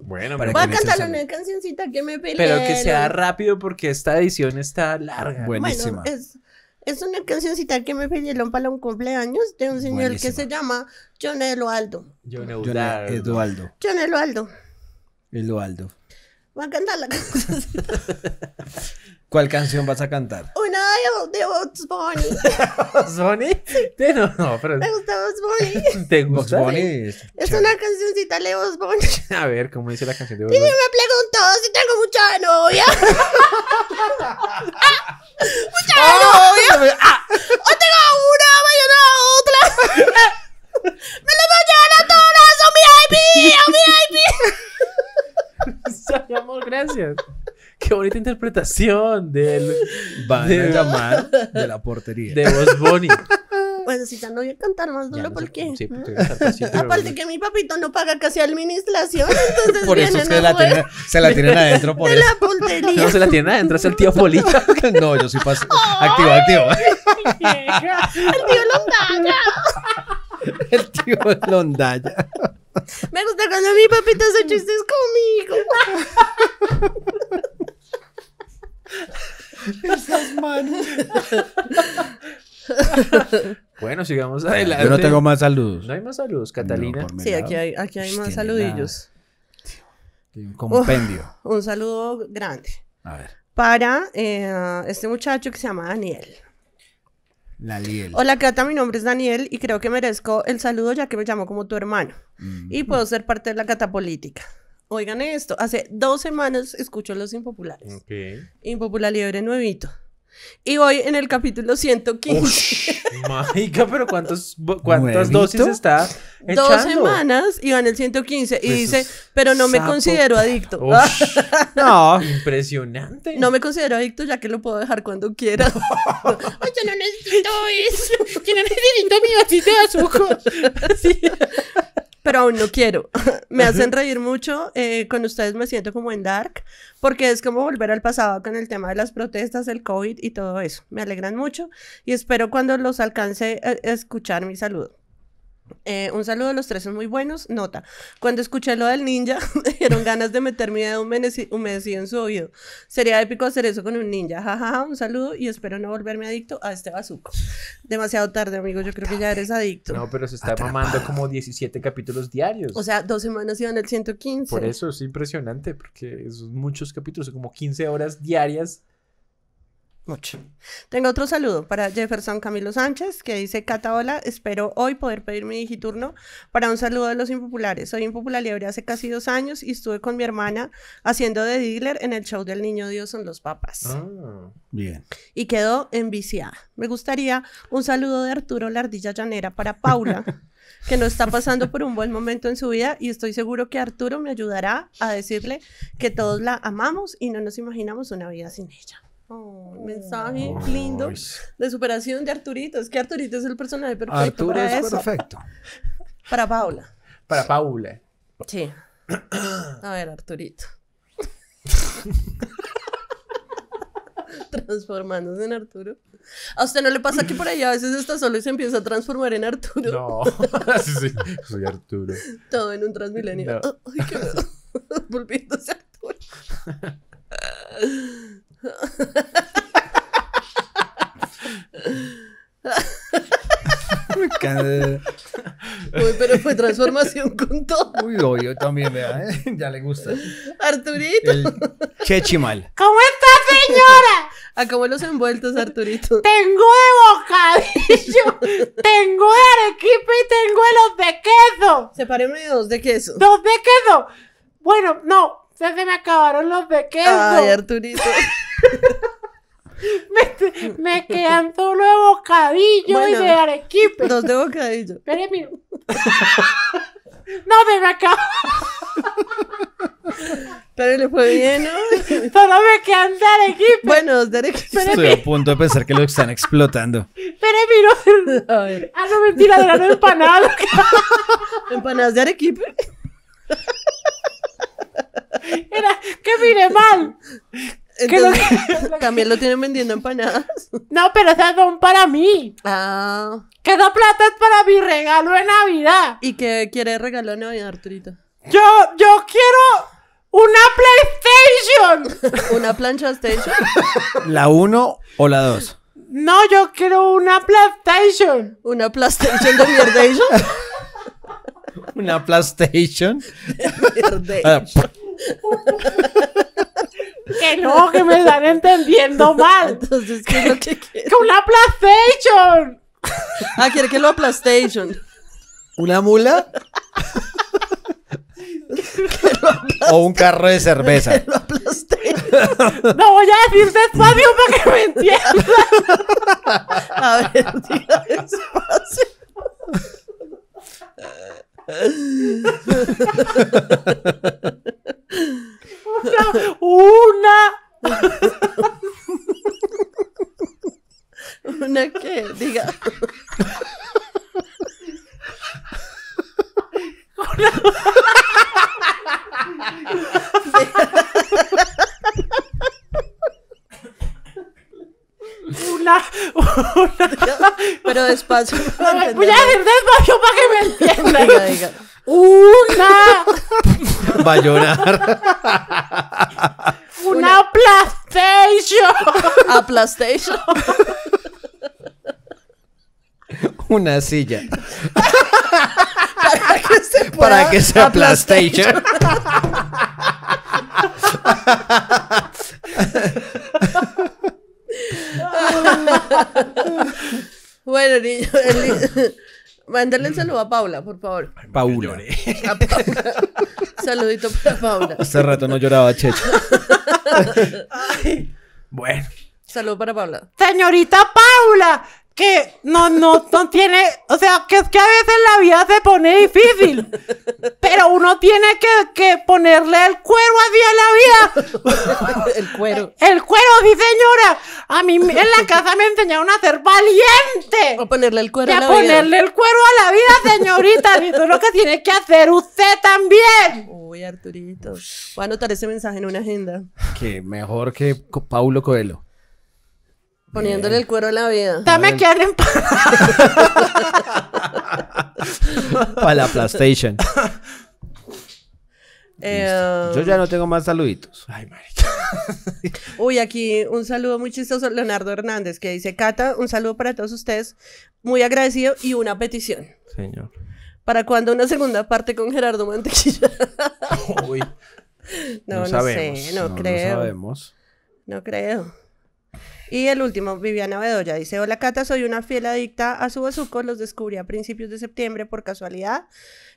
Bueno, voy a cantar una cancioncita que me peleé. Pero que sea rápido porque esta edición está larga. Buenísima. Bueno, es, es una cancioncita que me pidieron para un cumpleaños de un señor Buenísima. que se llama John Eduardo. John Eduardo. John Eduardo. Eduardo. Voy a cantar la cancioncita. ¿Cuál canción vas a cantar? Una de Vox Bonnie. ¿Vox Bonnie? Sí, no, no, pero... ¿Te gusta Vox Bonnie? ¿Te gusta? Vox Bonnie. Es, es una cancioncita de Vox Bonnie. A ver, ¿cómo dice la canción de Vox Bonnie? Y me preguntó si tengo mucha novia. ah, ¡Mucha oh, novia! Ah. ¡O tengo una, mañana otra! ¡Me las voy a llevar a todas! ¡O mi I P! ¡O mi I P! Soy amor, gracias. Qué bonita interpretación del... Van de, a llamar de la portería. De Vox Bonnie. Bueno, si ya no voy a cantar más duro, no ¿por qué? Sí, porque aparte que mi papito no paga casi administración, entonces por eso se la, tiene, se la tienen adentro, por de eso. De la portería. No, se la tienen adentro, es el tío Polita. No, yo soy pasivo. Activo, activo. El tío Londalla. El tío Londalla. Me gusta cuando mi papito hace chistes conmigo. Esas manos. Bueno, sigamos adelante. Yo no tengo más saludos. No hay más saludos, Catalina. No, sí, aquí hay, aquí hay más saludillos. Un compendio. Uh, un saludo grande. A ver. Para eh, este muchacho que se llama Daniel. Daniel. Hola, Cata, mi nombre es Daniel y creo que merezco el saludo ya que me llamo como tu hermano. Mm. Y puedo ser parte de la Cata política. Oigan esto, hace dos semanas escucho Los Impopulares. Okay. Impopular Liebre nuevito. Y voy en el capítulo ciento quince. Mágica, pero ¿cuántos, cuántas dosis está echando? Dos semanas y va en el ciento quince. Y pues dice, pero no me considero adicto. Ush, no, impresionante. No me considero adicto ya que lo puedo dejar cuando quiera. Ay, yo no necesito eso. Yo no necesito mi vasito de azúcar. Sí. Pero aún no quiero. Me hacen reír mucho. Eh, con ustedes me siento como en Dark, porque es como volver al pasado con el tema de las protestas, el COVID y todo eso. Me alegran mucho y espero cuando los alcance a escuchar mi saludo. Eh, un saludo, los tres son muy buenos. Nota, cuando escuché lo del ninja me dieron ganas de meter mi dedo humedecido en su oído. Sería épico hacer eso con un ninja, jajaja, ja, ja. Un saludo y espero no volverme adicto a este bazuco. Demasiado tarde, amigo, yo creo que ya eres adicto. No, pero se está Atrapado. mamando como diecisiete capítulos diarios. O sea, dos semanas iban el ciento quince. Por eso es impresionante, porque son muchos capítulos, son como quince horas diarias. Mucho. Tengo otro saludo para Jefferson Camilo Sánchez, que dice: Cata, hola, espero hoy poder pedir mi digiturno para un saludo de Los Impopulares. Soy impopular liebre hace casi dos años y estuve con mi hermana haciendo de dealer en el show del Niño Dios son los papas. Ah, bien. Y quedó enviciada. Me gustaría un saludo de Arturo la Ardilla Llanera para Paula, que no está pasando por un buen momento en su vida y estoy seguro que Arturo me ayudará a decirle que todos la amamos y no nos imaginamos una vida sin ella. Oh, mensaje oh, lindo de superación de Arturito. Es que Arturito es el personaje perfecto. Arturo para es eso. perfecto. Para Paula. Para Paula. Sí. A ver, Arturito. Transformándose en Arturo. ¿A usted no le pasa que por ahí a veces está solo y se empieza a transformar en Arturo? No. Sí, sí. Soy Arturo. Todo en un Transmilenio. No. Ay, qué volviéndose Arturo. Uy, pero fue transformación con todo. Uy, yo también, vea, ¿eh? Ya le gusta. Arturito. El Chechimal. ¿Cómo está, señora? Acabó los envueltos, Arturito. Tengo de bocadillo, tengo de arequipe y tengo de los de queso. Sepárenme de dos de queso. Dos de queso. Bueno, no, se me acabaron los de queso. Ay, Arturito. Me, me quedan solo de bocadillo, bueno, y de arequipe. Dos de bocadillo. Espere, mira. No, se me acabó. Pero le fue bien, ¿no? Solo me quedan de arequipe. Bueno, dos de arequipe. Estoy a punto de pensar que lo están explotando. Espere, mira. A ver. Ah, no, mentira, eran empanadas. ¿Empanadas de arequipe? Era que mire mal. Entonces, lo que... también lo tienen vendiendo empanadas. No, pero esas son para mí. Ah. Que esa plata es para mi regalo de Navidad. ¿Y qué quiere regalo de Navidad, Arturito? Yo, yo quiero una PlayStation. ¿Una plancha station? ¿La uno o la dos? No, yo quiero una PlayStation. ¿Una PlayStation de mierdation? ¿Una PlayStation? Mierdation. Que no, que me están entendiendo mal. Entonces, ¿qué es lo que quiere? ¡Con una PlayStation! Ah, ¿quiere que lo PlayStation? ¿Una mula? ¿O un carro de cerveza? No voy a decir despacio para que me entiendan. A ver, diga despacio. Una, una. ¿Una qué? Diga. Una... una, una. Pero despacio. Para voy a decir despacio para que me entiendan. Diga, diga. Una. Va a llorar. Una, una PlayStation. A PlayStation. Una silla. Para que se pueda. Para que sea PlayStation. Bueno, niño, el... mándale el saludo a Paula, por favor. Paula. A Paula. Saludito para Paula. Hace rato no lloraba, Checho. Ay. Bueno. Saludo para Paula. Señorita Paula, que no, no, no tiene... O sea, que es que a veces la vida se pone difícil. Pero uno tiene que, que ponerle el cuero así a la vida. El cuero. El cuero, sí, señora. A mí en la casa me enseñaron a ser valiente. A ponerle el cuero a la vida. A ponerle el cuero a la vida, señorita. Eso es lo que tiene que hacer usted también. Uy, Arturito. Voy a anotar ese mensaje en una agenda. Que mejor que Paulo Coelho. Poniéndole bien el cuero a la vida. Dame que en para la PlayStation. Eh, yo ya no tengo más saluditos. Ay, marica. Uy, aquí un saludo muy chistoso. Leonardo Hernández, que dice: Cata, un saludo para todos ustedes. Muy agradecido y una petición. Señor. ¿Para cuándo una segunda parte con Gerardo Mantequilla? Uy. No, no, no sabemos. sé, no, no creo. No sabemos. No creo. Y el último, Viviana Bedoya, dice: Hola Cata, soy una fiel adicta a su bazuco, los descubrí a principios de septiembre por casualidad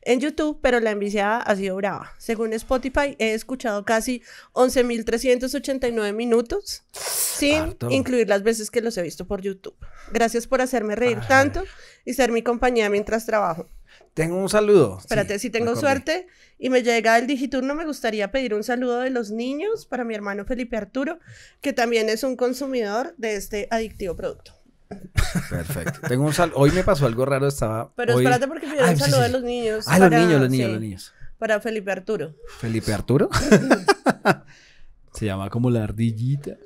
en YouTube, pero la enviciada ha sido brava. Según Spotify, he escuchado casi once mil trescientos ochenta y nueve minutos, sin Harto. incluir las veces que los he visto por YouTube. Gracias por hacerme reír Ajá. tanto y ser mi compañía mientras trabajo. Tengo un saludo. Espérate, sí, si tengo suerte y me llega el digiturno, me gustaría pedir un saludo de los niños para mi hermano Felipe Arturo, que también es un consumidor de este adictivo producto. Perfecto. Tengo un saludo. Hoy me pasó algo raro, estaba... Pero hoy... espérate porque pidió un saludo sí, sí. de los niños. Ah, para... los niños, los niños, sí, los niños. Para Felipe Arturo. ¿Felipe Arturo? Se llama como la ardillita.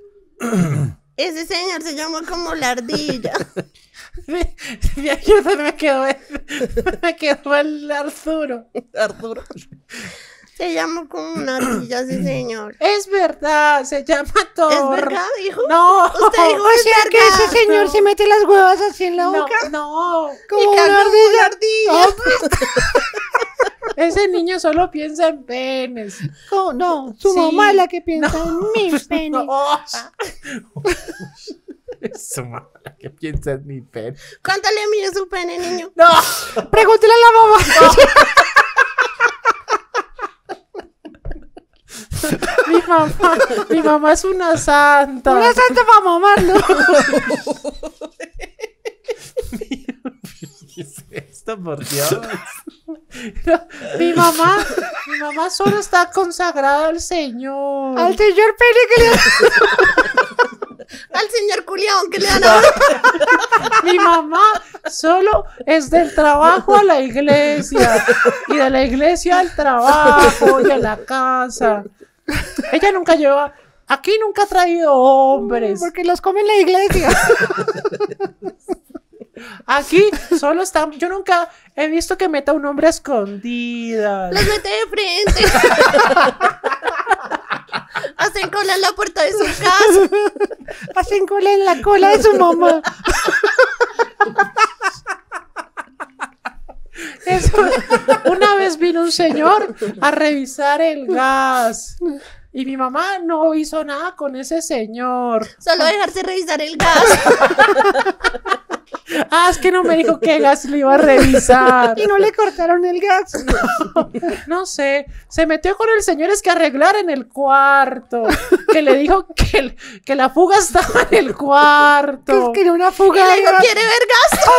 Ese señor se llama como la ardilla. Yo se me quedó me quedó el Arturo. Arturo. Se llama como una ardilla, ese señor. Es verdad, se llama Thor. ¿Es verdad, hijo? No. Usted dijo, o sea, que ese señor se mete las huevas así en la boca. No, no. Como una ardilla. Como una ardilla. niño solo piensa en penes. ¿Cómo? No, su sí. mamá es la que piensa no. en mis penes. No. Su mamá la que piensa en mi pene. Cántale a mí su pene, niño. No. Pregúntale a la mamá. No. mi mamá, mi mamá es una santa. Una santa para mamarlo. ¿Qué es esto, por Dios? No, mi mamá, mi mamá solo está consagrada al Señor. Al Señor Pene que le dan. Al Señor Culión que le dan. Mi mamá solo es del trabajo a la iglesia. Y de la iglesia al trabajo y a la casa. Ella nunca lleva. Aquí nunca ha traído hombres. Porque los come en la iglesia. Aquí solo están. Yo nunca he visto que meta un hombre a escondidas. Los mete de frente. Hacen cola en la puerta de su casa. Hacen cola en la cola de su mamá. Eso. Una vez vino un señor a revisar el gas. Y mi mamá no hizo nada con ese señor. Solo dejarse revisar el gas. Ah, es que no me dijo qué gas le iba a revisar. Y no le cortaron el gas. No, no sé. Se metió con el señor es que arreglar en el cuarto. Que le dijo que, el, que la fuga estaba en el cuarto. Que es que una fuga. Y le dijo, ¿quiere ver gas? ¡Oh,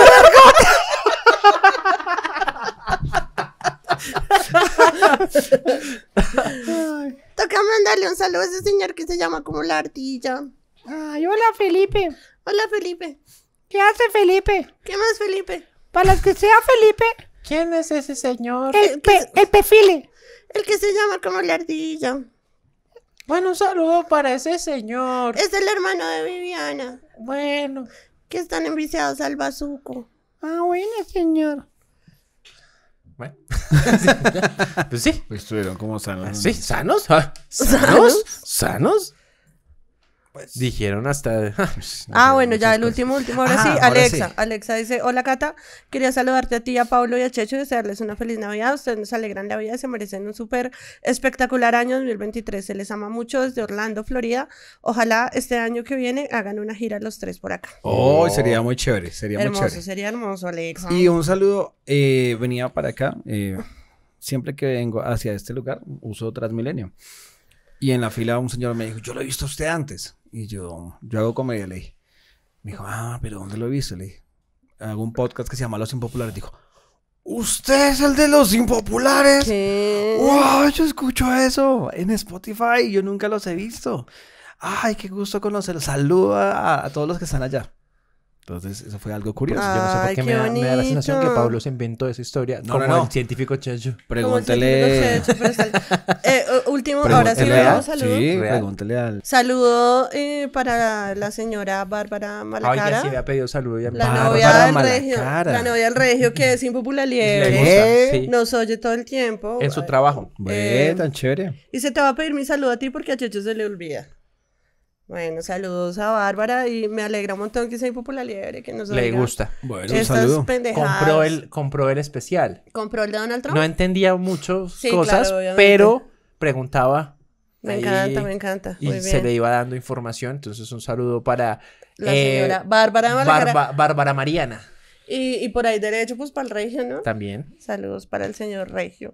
vergüenza! Toca mandarle un saludo a ese señor que se llama como la ardilla. Ay, hola Felipe. Hola Felipe. ¿Qué hace Felipe? ¿Qué más Felipe? Para los que sea Felipe. ¿Quién es ese señor? El, el, pe, el pefile. El que se llama como la ardilla. Bueno, un saludo para ese señor. Es el hermano de Viviana. Bueno. Que están enviciados al bazuco. Ah, bueno señor. Bueno. Pues sí. Estuvieron como sanos. Sí, sanos. ¿Sanos? ¿Sanos? ¿Sanos? Pues. Dijeron hasta... Ah, bueno, ya el último, último. Ahora ah, sí, ahora Alexa. Sí. Alexa dice, hola Cata, quería saludarte a ti, a Paulo y a Checho y desearles una feliz Navidad. Ustedes nos alegran la vida, se merecen un súper espectacular año dos mil veintitrés. Se les ama mucho desde Orlando, Florida. Ojalá este año que viene hagan una gira los tres por acá. Oh, oh. Sería muy chévere, sería hermoso, muy chévere. Sería hermoso, Alexa. Y un saludo, eh, venía para acá, eh, siempre que vengo hacia este lugar, uso Transmilenio. Y en la fila un señor me dijo, yo lo he visto a usted antes. Y yo, yo hago comedia, le dije. Me dijo, ah, pero ¿dónde lo he visto? Le dije, hago un podcast que se llama Los Impopulares. Dijo, ¿usted es el de Los Impopulares? ¿Qué? ¡Wow! Yo escucho eso en Spotify. Yo nunca los he visto. ¡Ay, qué gusto conocerlos! Saluda a, a todos los que están allá. Entonces, eso fue algo curioso. Ay, yo no sé por qué, qué me, me da la sensación que Pablo se inventó esa historia. No, como no, no. El científico Checho. Pregúntele. Científico Checho, eh, último, pregúntele ahora sí le damos saludo. Sí, real. Pregúntele al... Saludo eh, para la señora Bárbara Malacara. Ay, sí le ha pedido saludo. Ya la Bárbara novia del regio. La novia del regio que es impopular liebre. Sí. Nos oye todo el tiempo. En su ay, trabajo. Eh, tan chévere. Y se te va a pedir mi saludo a ti porque a Checho se le olvida. Bueno, saludos a Bárbara y me alegra un montón que sea impopular liebre, que nos le gusta. Bueno, un saludo. Compró el, compró el especial. Compró el de Donald Trump. No entendía muchas sí, cosas, claro, pero preguntaba. Me ahí, encanta, me encanta. Y muy se bien. Le iba dando información, entonces un saludo para... La señora eh, Bárbara Bárbara Bárbara Mariana. Y, y por ahí derecho, pues para el regio, ¿no? También. Saludos para el señor regio.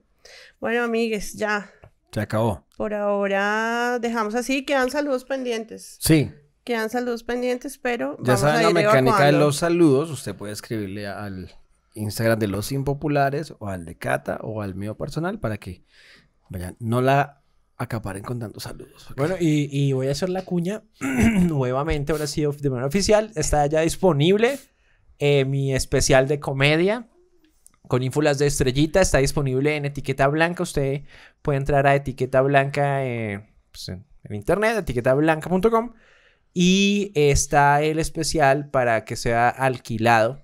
Bueno, amigues, ya... Se acabó. Por ahora dejamos así, quedan saludos pendientes. Sí. Quedan saludos pendientes, pero ya vamos saben a ir la mecánica evacuando. De los saludos, usted puede escribirle al Instagram de Los Impopulares o al de Cata o al mío personal para que vayan, no la acaparen con tantos saludos. Okay. Bueno, y, y voy a hacer la cuña nuevamente, ahora sí de manera oficial, está ya disponible eh, mi especial de comedia. Con ínfulas de estrellita, está disponible en etiqueta blanca. Usted puede entrar a etiqueta blanca eh, pues en, en internet, etiqueta blanca punto com. Y está el especial para que sea alquilado.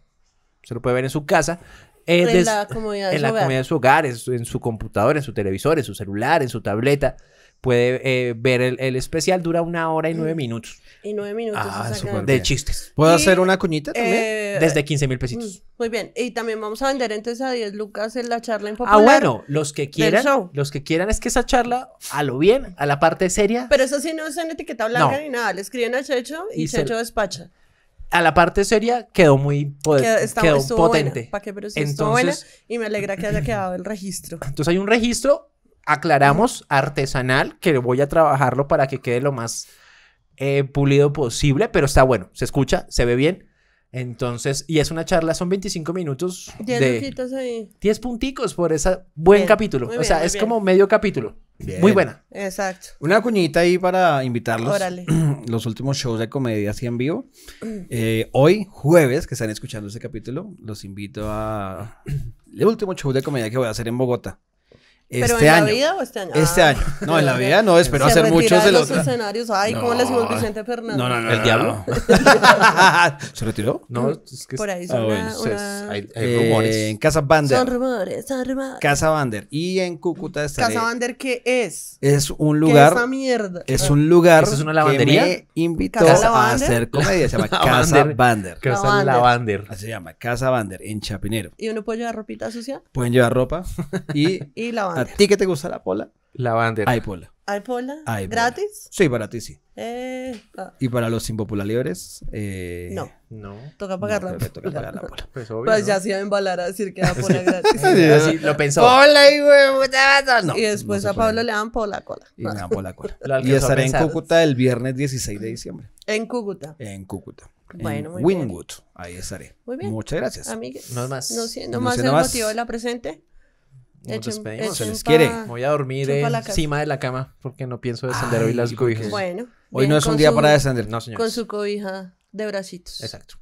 Se lo puede ver en su casa. Eh, en des, la comodidad de, en su, la hogar. Comodidad de su hogar, en su, en su computadora, en su televisor, en su celular, en su tableta. Puede eh, ver el, el especial, dura una hora y nueve minutos. Y nueve minutos. Ah, de bien. Chistes. ¿Puedo y, hacer una cuñita también? Eh, Desde quince mil pesitos. Muy bien. Y también vamos a vender entonces a diez lucas en la charla impopular. Ah, bueno. Los que quieran. Los que quieran es que esa charla, a lo bien, a la parte seria. Pero eso sí no es en etiqueta blanca no. ni nada. Le escriben a Checho y, y Checho se... despacha. A la parte seria quedó muy poder, está, quedó potente. ¿Para qué? Pero sí, entonces, buena, y me alegra que haya quedado el registro. Entonces hay un registro, aclaramos, artesanal, que voy a trabajarlo para que quede lo más eh, pulido posible, pero está bueno, se escucha, se ve bien. Entonces, y es una charla, son veinticinco minutos. diez de, ahí. diez punticos por ese buen bien, capítulo. Bien, o sea, es bien. Como medio capítulo. Bien. Muy buena. Exacto. Una cuñita ahí para invitarlos. Órale. Los últimos shows de comedia así en vivo. Eh, hoy, jueves, que están escuchando este capítulo, los invito a el último show de comedia que voy a hacer en Bogotá. Este ¿Pero en año. la vida o este año? Este ah, año. No, en la vida no, espero hacer muchos de los escenarios. Ay, no, ¿cómo le decimos Vicente Fernández? No, no, no. ¿El no, diablo? No. ¿Se retiró? No, es que... Por ahí son ah, bueno, una... hay, hay eh, rumores. En Casa Bander. Son rumores, son rumores. Casa Bander. Y en Cúcuta estaré... ¿Casa Bander qué es? Es un lugar... ¿Qué es esa mierda? Es un lugar ¿Es una lavandería? Que me invitó a hacer comedia. Se llama Casa Bander. Casa Bander. Así se llama, Casa Bander, en Chapinero. ¿Y uno puede llevar ropita sucia? Pueden llevar ropa. Y... Y la ¿A ti que te gusta la pola? La bandera. Hay pola. ¿Hay pola? Hay ¿Gratis? Pola. Sí, para ti sí. Eh, ah. Y para los impopulares, eh, no. No. Toca pagar no, la pola. Toca pagar la pola. Pues, obvio, pues ¿no? ya se iba a embalar a decir que la pola gratis. Así lo pensó. ¡Pola, hijo de puta! No, y después no a Pablo le dan pola cola. Y le dan pola cola. Y estaré en Cúcuta el viernes dieciséis de diciembre. ¿En Cúcuta? En Cúcuta. Bueno, muy bien. Winwood. Ahí estaré. Muy bien. Muchas gracias. Amigues. No más. No sé, no más el motivo de la presente. Nos despedimos. Se les quiere. Voy a dormir encima de la cama porque no pienso descender hoy las cobijas. Bueno. Hoy no es un día para descender. No, señor. Con su cobija de bracitos. Exacto.